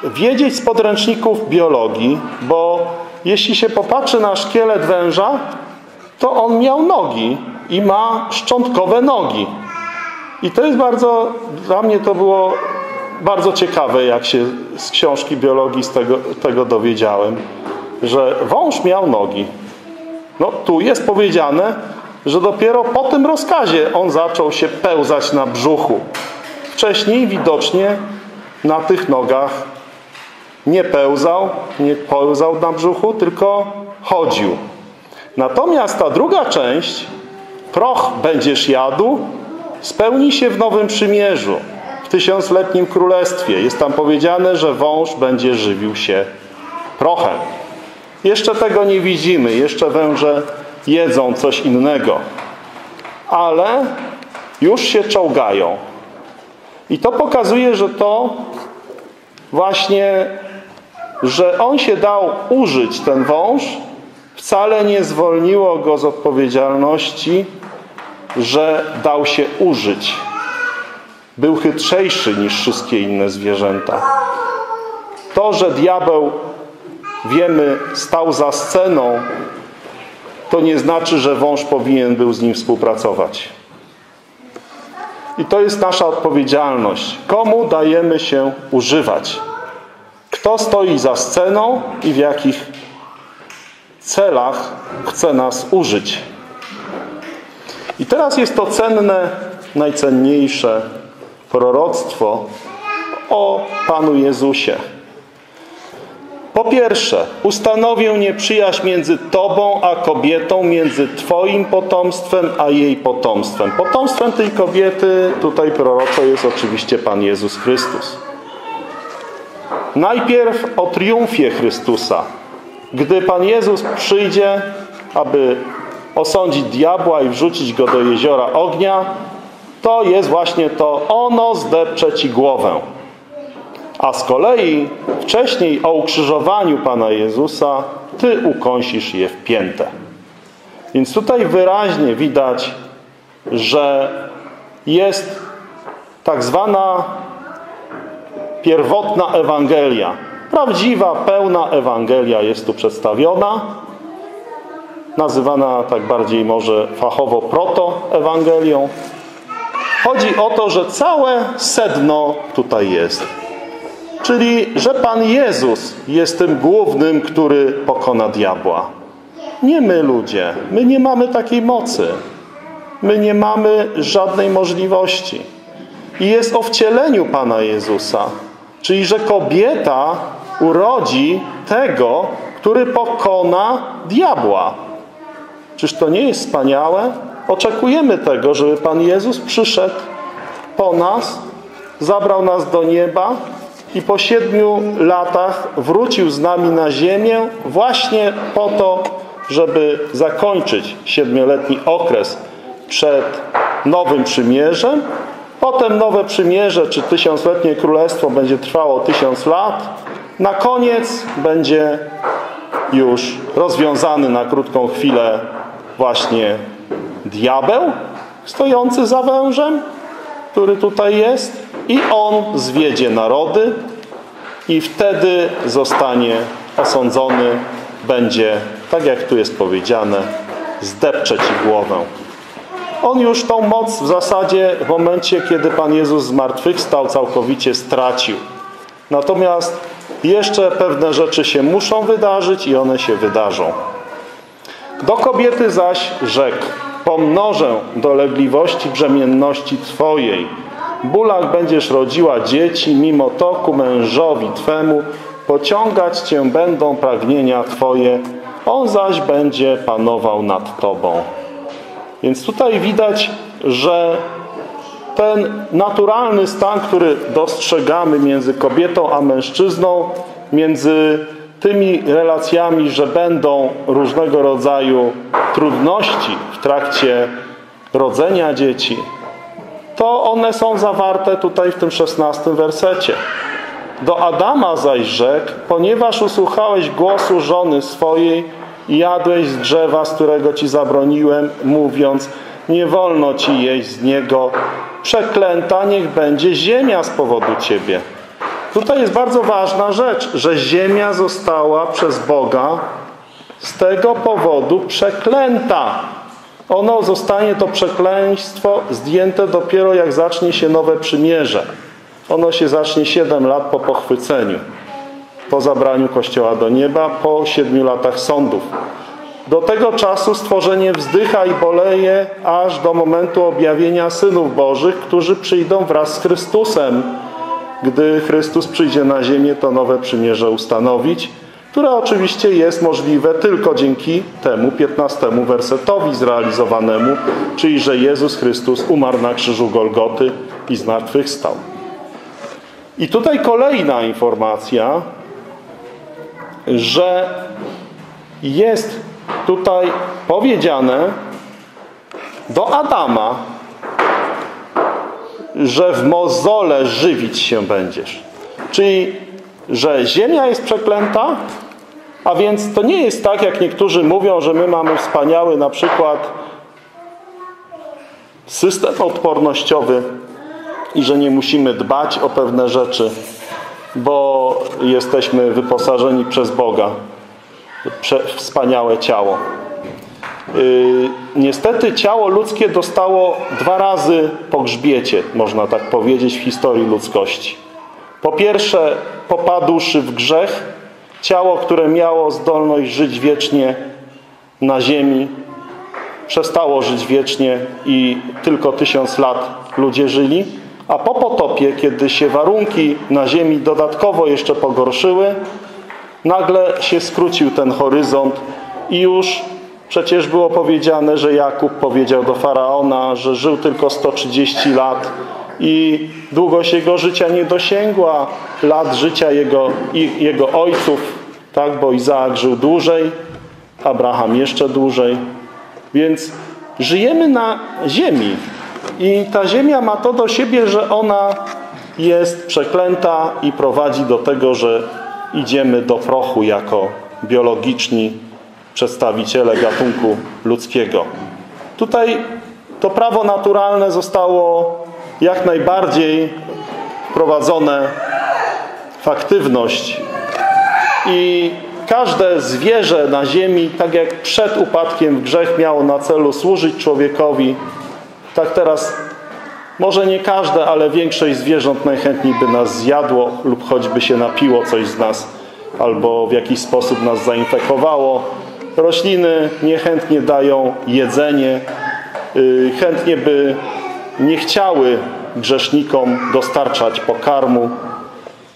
wiedzieć z podręczników biologii, bo jeśli się popatrzy na szkielet węża, to on miał nogi i ma szczątkowe nogi. I to jest bardzo, dla mnie to było bardzo ciekawe, jak się z książki biologii z tego, tego dowiedziałem, że wąż miał nogi. No tu jest powiedziane, że dopiero po tym rozkazie on zaczął się pełzać na brzuchu. Wcześniej widocznie na tych nogach nie pełzał, nie pełzał na brzuchu, tylko chodził. Natomiast ta druga część, proch będziesz jadł, spełni się w Nowym Przymierzu, w Tysiącletnim Królestwie. Jest tam powiedziane, że wąż będzie żywił się prochem. Jeszcze tego nie widzimy, jeszcze węże jedzą coś innego, ale już się czołgają. I to pokazuje, że to właśnie, że on się dał użyć, ten wąż, wcale nie zwolniło go z odpowiedzialności, że dał się użyć. Był chytrzejszy niż wszystkie inne zwierzęta. To, że diabeł, wiemy, stał za sceną, to nie znaczy, że wąż powinien był z nim współpracować. I to jest nasza odpowiedzialność. Komu dajemy się używać? Kto stoi za sceną i w jakich celach chce nas użyć? I teraz jest to cenne, najcenniejsze proroctwo o Panu Jezusie. Po pierwsze, ustanowię nieprzyjaźń między Tobą a kobietą, między Twoim potomstwem a jej potomstwem. Potomstwem tej kobiety, tutaj proroczo jest oczywiście Pan Jezus Chrystus. Najpierw o triumfie Chrystusa. Gdy Pan Jezus przyjdzie, aby osądzić diabła i wrzucić go do jeziora ognia, to jest właśnie to: ono zdepcze Ci głowę. A z kolei wcześniej o ukrzyżowaniu Pana Jezusa: Ty ukąsisz je w piętę. Więc tutaj wyraźnie widać, że jest tak zwana pierwotna Ewangelia. Prawdziwa, pełna Ewangelia jest tu przedstawiona. Nazywana tak bardziej może fachowo protoewangelią. Chodzi o to, że całe sedno tutaj jest. Czyli, że Pan Jezus jest tym głównym, który pokona diabła. Nie my ludzie. My nie mamy takiej mocy. My nie mamy żadnej możliwości. I jest o wcieleniu Pana Jezusa. Czyli, że kobieta urodzi tego, który pokona diabła. Czyż to nie jest wspaniałe? Oczekujemy tego, żeby Pan Jezus przyszedł po nas, zabrał nas do nieba i po siedmiu latach wrócił z nami na ziemię właśnie po to, żeby zakończyć siedmioletni okres przed Nowym Przymierzem. Potem Nowe Przymierze, czy Tysiącletnie Królestwo, będzie trwało tysiąc lat. Na koniec będzie już rozwiązany na krótką chwilę właśnie diabeł stojący za wężem, który tutaj jest, i on zwiedzie narody i wtedy zostanie osądzony, będzie, tak jak tu jest powiedziane, zdepcze Ci głowę. On już tą moc w zasadzie w momencie, kiedy Pan Jezus zmartwychwstał, całkowicie stracił. Natomiast jeszcze pewne rzeczy się muszą wydarzyć i one się wydarzą. Do kobiety zaś rzekł: pomnożę dolegliwości brzemienności Twojej. Bólach będziesz rodziła dzieci, mimo to ku mężowi Twemu pociągać Cię będą pragnienia Twoje, on zaś będzie panował nad Tobą. Więc tutaj widać, że ten naturalny stan, który dostrzegamy między kobietą a mężczyzną, między tymi relacjami, że będą różnego rodzaju trudności w trakcie rodzenia dzieci, to one są zawarte tutaj w tym szesnastym wersecie. Do Adama zaś rzekł: ponieważ usłuchałeś głosu żony swojej i jadłeś z drzewa, z którego Ci zabroniłem, mówiąc: nie wolno ci jeść z niego. Przeklęta niech będzie ziemia z powodu ciebie. Tutaj jest bardzo ważna rzecz, że ziemia została przez Boga z tego powodu przeklęta. Ono zostanie, to przekleństwo, zdjęte dopiero jak zacznie się Nowe Przymierze. Ono się zacznie siedem lat po pochwyceniu, po zabraniu Kościoła do nieba, po siedmiu latach sądów. Do tego czasu stworzenie wzdycha i boleje aż do momentu objawienia synów Bożych, którzy przyjdą wraz z Chrystusem. Gdy Chrystus przyjdzie na ziemię, to nowe przymierze ustanowić, które oczywiście jest możliwe tylko dzięki temu piętnastemu wersetowi zrealizowanemu, czyli że Jezus Chrystus umarł na krzyżu Golgoty i zmartwychwstał. I tutaj kolejna informacja, że jest tutaj powiedziane do Adama, że w mozole żywić się będziesz. Czyli, że ziemia jest przeklęta, a więc to nie jest tak, jak niektórzy mówią, że my mamy wspaniały na przykład system odpornościowy i że nie musimy dbać o pewne rzeczy, bo jesteśmy wyposażeni przez Boga w wspaniałe ciało. Yy, niestety ciało ludzkie dostało dwa razy po grzbiecie, można tak powiedzieć, w historii ludzkości. Po pierwsze, popadłszy w grzech, ciało, które miało zdolność żyć wiecznie na ziemi, przestało żyć wiecznie i tylko tysiąc lat ludzie żyli. A po potopie, kiedy się warunki na ziemi dodatkowo jeszcze pogorszyły, nagle się skrócił ten horyzont i już przecież było powiedziane, że Jakub powiedział do Faraona, że żył tylko sto trzydzieści lat i długość jego życia nie dosięgła lat życia jego, i, jego ojców, tak? Bo Izaak żył dłużej, Abraham jeszcze dłużej. Więc żyjemy na ziemi i ta ziemia ma to do siebie, że ona jest przeklęta i prowadzi do tego, że idziemy do prochu jako biologiczni przedstawiciele gatunku ludzkiego. Tutaj to prawo naturalne zostało jak najbardziej wprowadzone w aktywność i każde zwierzę na ziemi, tak jak przed upadkiem w grzech miało na celu służyć człowiekowi, tak teraz może nie każde, ale większość zwierząt najchętniej by nas zjadło lub choćby się napiło coś z nas albo w jakiś sposób nas zainfekowało. Rośliny niechętnie dają jedzenie, chętnie by nie chciały grzesznikom dostarczać pokarmu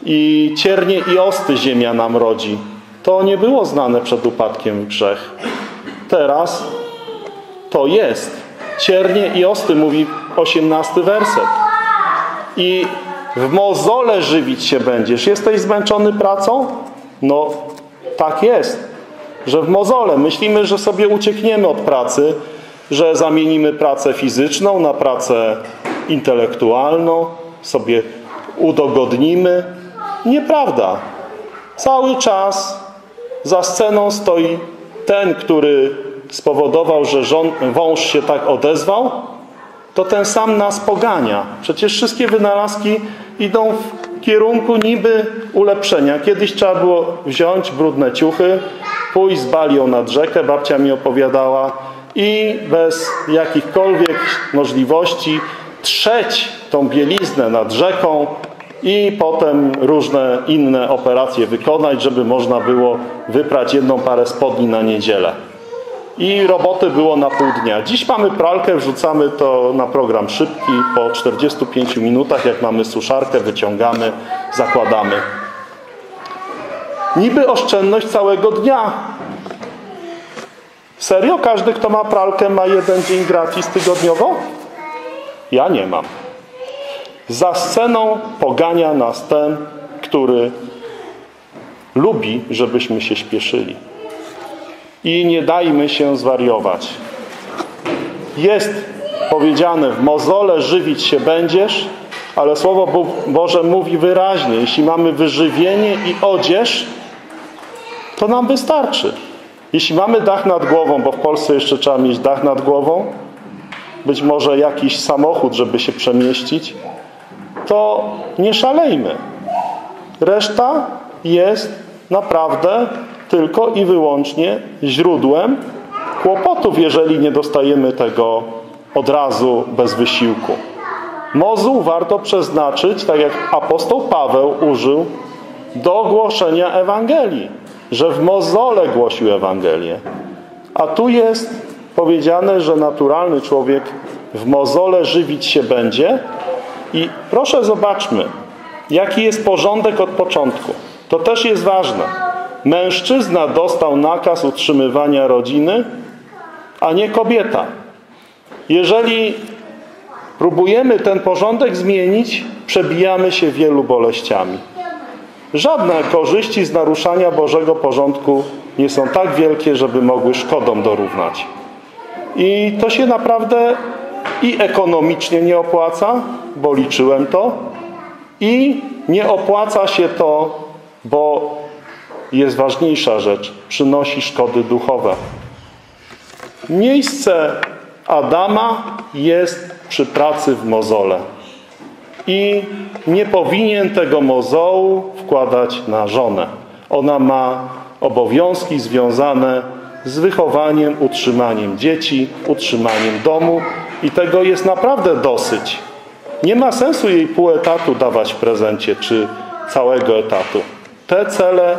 i ciernie i osty ziemia nam rodzi. To nie było znane przed upadkiem w grzech. Teraz to jest. Ciernie i osty, mówi osiemnasty werset. I w mozole żywić się będziesz. Jesteś zmęczony pracą? No, tak jest. Że w mozole. Myślimy, że sobie uciekniemy od pracy, że zamienimy pracę fizyczną na pracę intelektualną, sobie udogodnimy. Nieprawda. Cały czas za sceną stoi ten, który spowodował, że żon, wąż się tak odezwał, to ten sam nas pogania. Przecież wszystkie wynalazki idą w kierunku niby ulepszenia. Kiedyś trzeba było wziąć brudne ciuchy, pójść z balią nad rzekę, babcia mi opowiadała, i bez jakichkolwiek możliwości trzeć tą bieliznę nad rzeką i potem różne inne operacje wykonać, żeby można było wyprać jedną parę spodni na niedzielę. I roboty było na pół dnia. Dziś mamy pralkę, wrzucamy to na program szybki. Po czterdziestu pięciu minutach, jak mamy suszarkę, wyciągamy, zakładamy. Niby oszczędność całego dnia. Serio? Każdy, kto ma pralkę, ma jeden dzień gratis tygodniowo? Ja nie mam. Za sceną pogania nas ten, który lubi, żebyśmy się śpieszyli. I nie dajmy się zwariować. Jest powiedziane, w mozole żywić się będziesz, ale Słowo Boże mówi wyraźnie, jeśli mamy wyżywienie i odzież, to nam wystarczy. Jeśli mamy dach nad głową, bo w Polsce jeszcze trzeba mieć dach nad głową, być może jakiś samochód, żeby się przemieścić, to nie szalejmy. Reszta jest naprawdę tylko i wyłącznie źródłem kłopotów, jeżeli nie dostajemy tego od razu, bez wysiłku. Mozuł warto przeznaczyć, tak jak apostoł Paweł użył, do głoszenia Ewangelii, że w mozole głosił Ewangelię. A tu jest powiedziane, że naturalny człowiek w mozole żywić się będzie. I proszę zobaczmy, jaki jest porządek od początku. To też jest ważne. Mężczyzna dostał nakaz utrzymywania rodziny, a nie kobieta. Jeżeli próbujemy ten porządek zmienić, przebijamy się wielu boleściami. Żadne korzyści z naruszania Bożego porządku nie są tak wielkie, żeby mogły szkodom dorównać. I to się naprawdę i ekonomicznie nie opłaca, bo liczyłem to, i nie opłaca się to, bo jest ważniejsza rzecz. Przynosi szkody duchowe. Miejsce Adama jest przy pracy w mozole. I nie powinien tego mozołu wkładać na żonę. Ona ma obowiązki związane z wychowaniem, utrzymaniem dzieci, utrzymaniem domu. I tego jest naprawdę dosyć. Nie ma sensu jej pół etatu dawać w prezencie, czy całego etatu. Te cele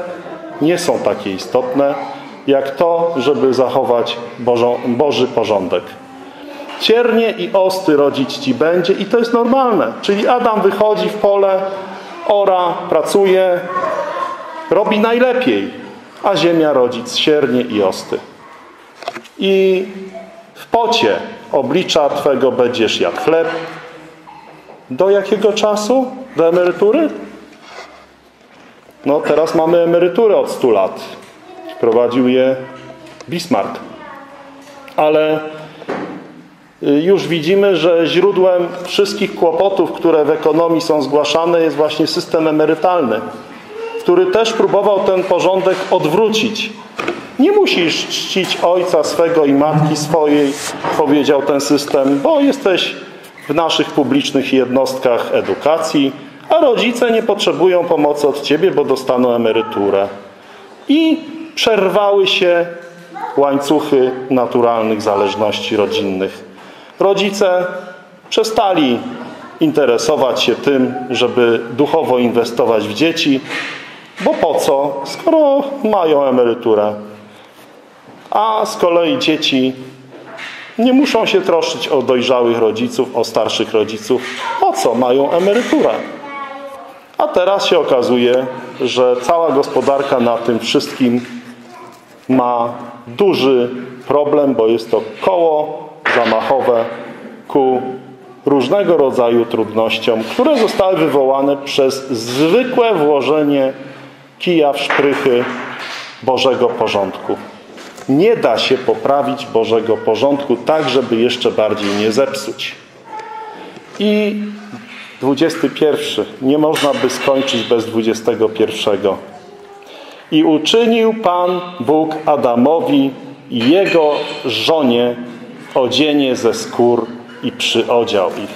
nie są takie istotne, jak to, żeby zachować Bożo, Boży porządek. Ciernie i osty rodzić ci będzie i to jest normalne. Czyli Adam wychodzi w pole, ora, pracuje, robi najlepiej, a ziemia rodzi ciernie i osty. I w pocie oblicza twego będziesz jadł chleb. Do jakiego czasu? Do emerytury? No teraz mamy emeryturę od stu lat. Wprowadził je Bismarck. Ale już widzimy, że źródłem wszystkich kłopotów, które w ekonomii są zgłaszane, jest właśnie system emerytalny, który też próbował ten porządek odwrócić. Nie musisz czcić ojca swego i matki swojej, powiedział ten system, bo jesteś w naszych publicznych jednostkach edukacji, a rodzice nie potrzebują pomocy od ciebie, bo dostaną emeryturę. I przerwały się łańcuchy naturalnych zależności rodzinnych. Rodzice przestali interesować się tym, żeby duchowo inwestować w dzieci, bo po co, skoro mają emeryturę. A z kolei dzieci nie muszą się troszczyć o dojrzałych rodziców, o starszych rodziców. Po co mają emeryturę? A teraz się okazuje, że cała gospodarka na tym wszystkim ma duży problem, bo jest to koło zamachowe ku różnego rodzaju trudnościom, które zostały wywołane przez zwykłe włożenie kija w szprychy Bożego porządku. Nie da się poprawić Bożego porządku tak, żeby jeszcze bardziej nie zepsuć. I dwudziesty pierwszy. Nie można by skończyć bez dwudziestego pierwszego. I uczynił Pan Bóg Adamowi i jego żonie odzienie ze skór i przyodział ich.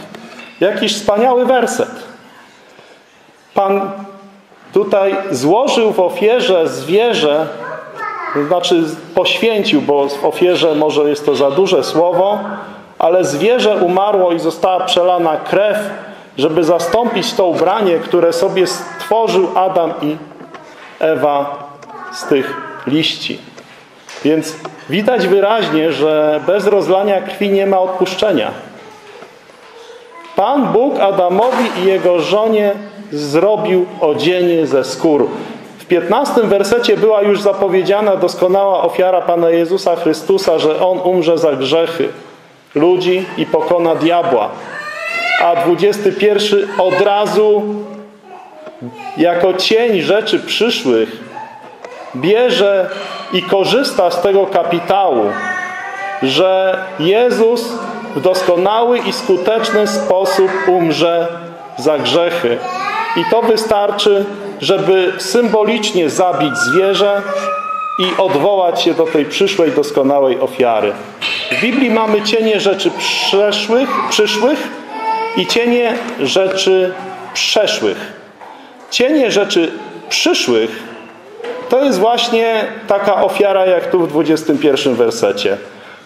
Jakiś wspaniały werset. Pan tutaj złożył w ofierze zwierzę, to znaczy poświęcił, bo w ofierze może jest to za duże słowo, ale zwierzę umarło i została przelana krew, żeby zastąpić to ubranie, które sobie stworzył Adam i Ewa z tych liści. Więc widać wyraźnie, że bez rozlania krwi nie ma odpuszczenia. Pan Bóg Adamowi i jego żonie zrobił odzienie ze skór. W piętnastym wersecie była już zapowiedziana doskonała ofiara Pana Jezusa Chrystusa, że On umrze za grzechy ludzi i pokona diabła. A dwudziesty pierwszy od razu jako cień rzeczy przyszłych bierze i korzysta z tego kapitału, że Jezus w doskonały i skuteczny sposób umrze za grzechy. I to wystarczy, żeby symbolicznie zabić zwierzę i odwołać się do tej przyszłej doskonałej ofiary. W Biblii mamy cienie rzeczy przeszłych, przyszłych i cienie rzeczy przeszłych. Cienie rzeczy przyszłych to jest właśnie taka ofiara jak tu w dwudziestym pierwszym wersecie.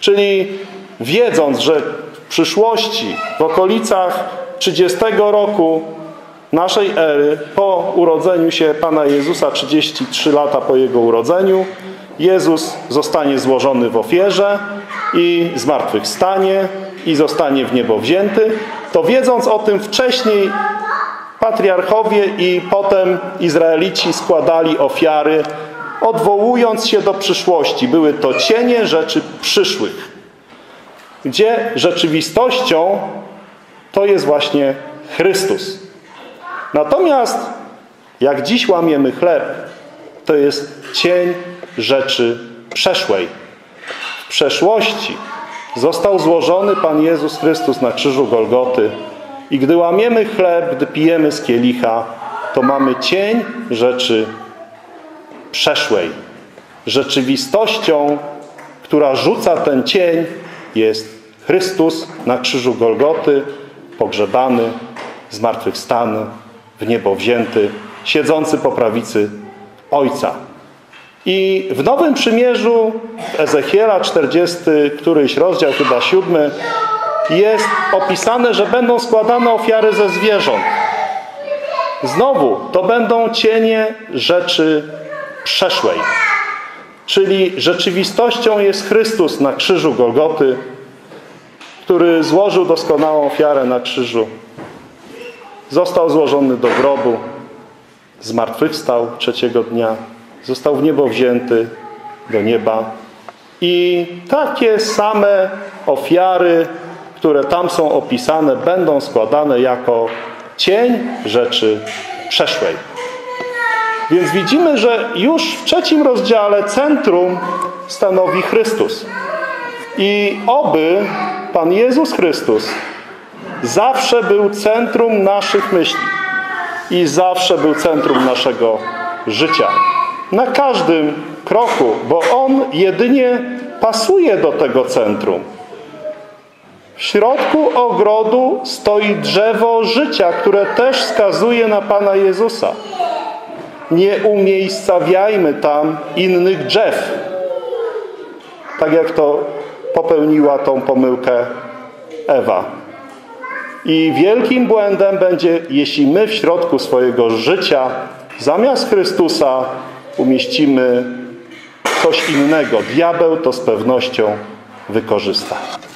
Czyli wiedząc, że w przyszłości, w okolicach trzydziestego roku naszej ery, po urodzeniu się Pana Jezusa, trzydzieści trzy lata po Jego urodzeniu, Jezus zostanie złożony w ofierze i zmartwychwstanie i zostanie w niebo wzięty, to wiedząc o tym wcześniej patriarchowie i potem Izraelici składali ofiary, odwołując się do przyszłości. Były to cienie rzeczy przyszłych, gdzie rzeczywistością to jest właśnie Chrystus. Natomiast jak dziś łamiemy chleb, to jest cień rzeczy przeszłej. W przeszłości został złożony Pan Jezus Chrystus na krzyżu Golgoty i gdy łamiemy chleb, gdy pijemy z kielicha, to mamy cień rzeczy przeszłej. Rzeczywistością, która rzuca ten cień, jest Chrystus na krzyżu Golgoty, pogrzebany, zmartwychwstany, w niebo wzięty, siedzący po prawicy Ojca. I w Nowym Przymierzu, w Ezechiela czterdziesty, któryś rozdział, chyba siódmy, jest opisane, że będą składane ofiary ze zwierząt. Znowu, to będą cienie rzeczy przeszłej. Czyli rzeczywistością jest Chrystus na krzyżu Golgoty, który złożył doskonałą ofiarę na krzyżu. Został złożony do grobu, zmartwychwstał trzeciego dnia, został w niebo wzięty do nieba. I takie same ofiary, które tam są opisane, będą składane jako cień rzeczy przeszłej. Więc widzimy, że już w trzecim rozdziale centrum stanowi Chrystus. I oby Pan Jezus Chrystus zawsze był centrum naszych myśli i zawsze był centrum naszego życia. Na każdym kroku, bo On jedynie pasuje do tego centrum. W środku ogrodu stoi drzewo życia, które też wskazuje na Pana Jezusa. Nie umiejscawiajmy tam innych drzew. Tak jak to popełniła tą pomyłkę Ewa. I wielkim błędem będzie, jeśli my w środku swojego życia zamiast Chrystusa umieścimy coś innego. Diabeł to z pewnością wykorzysta.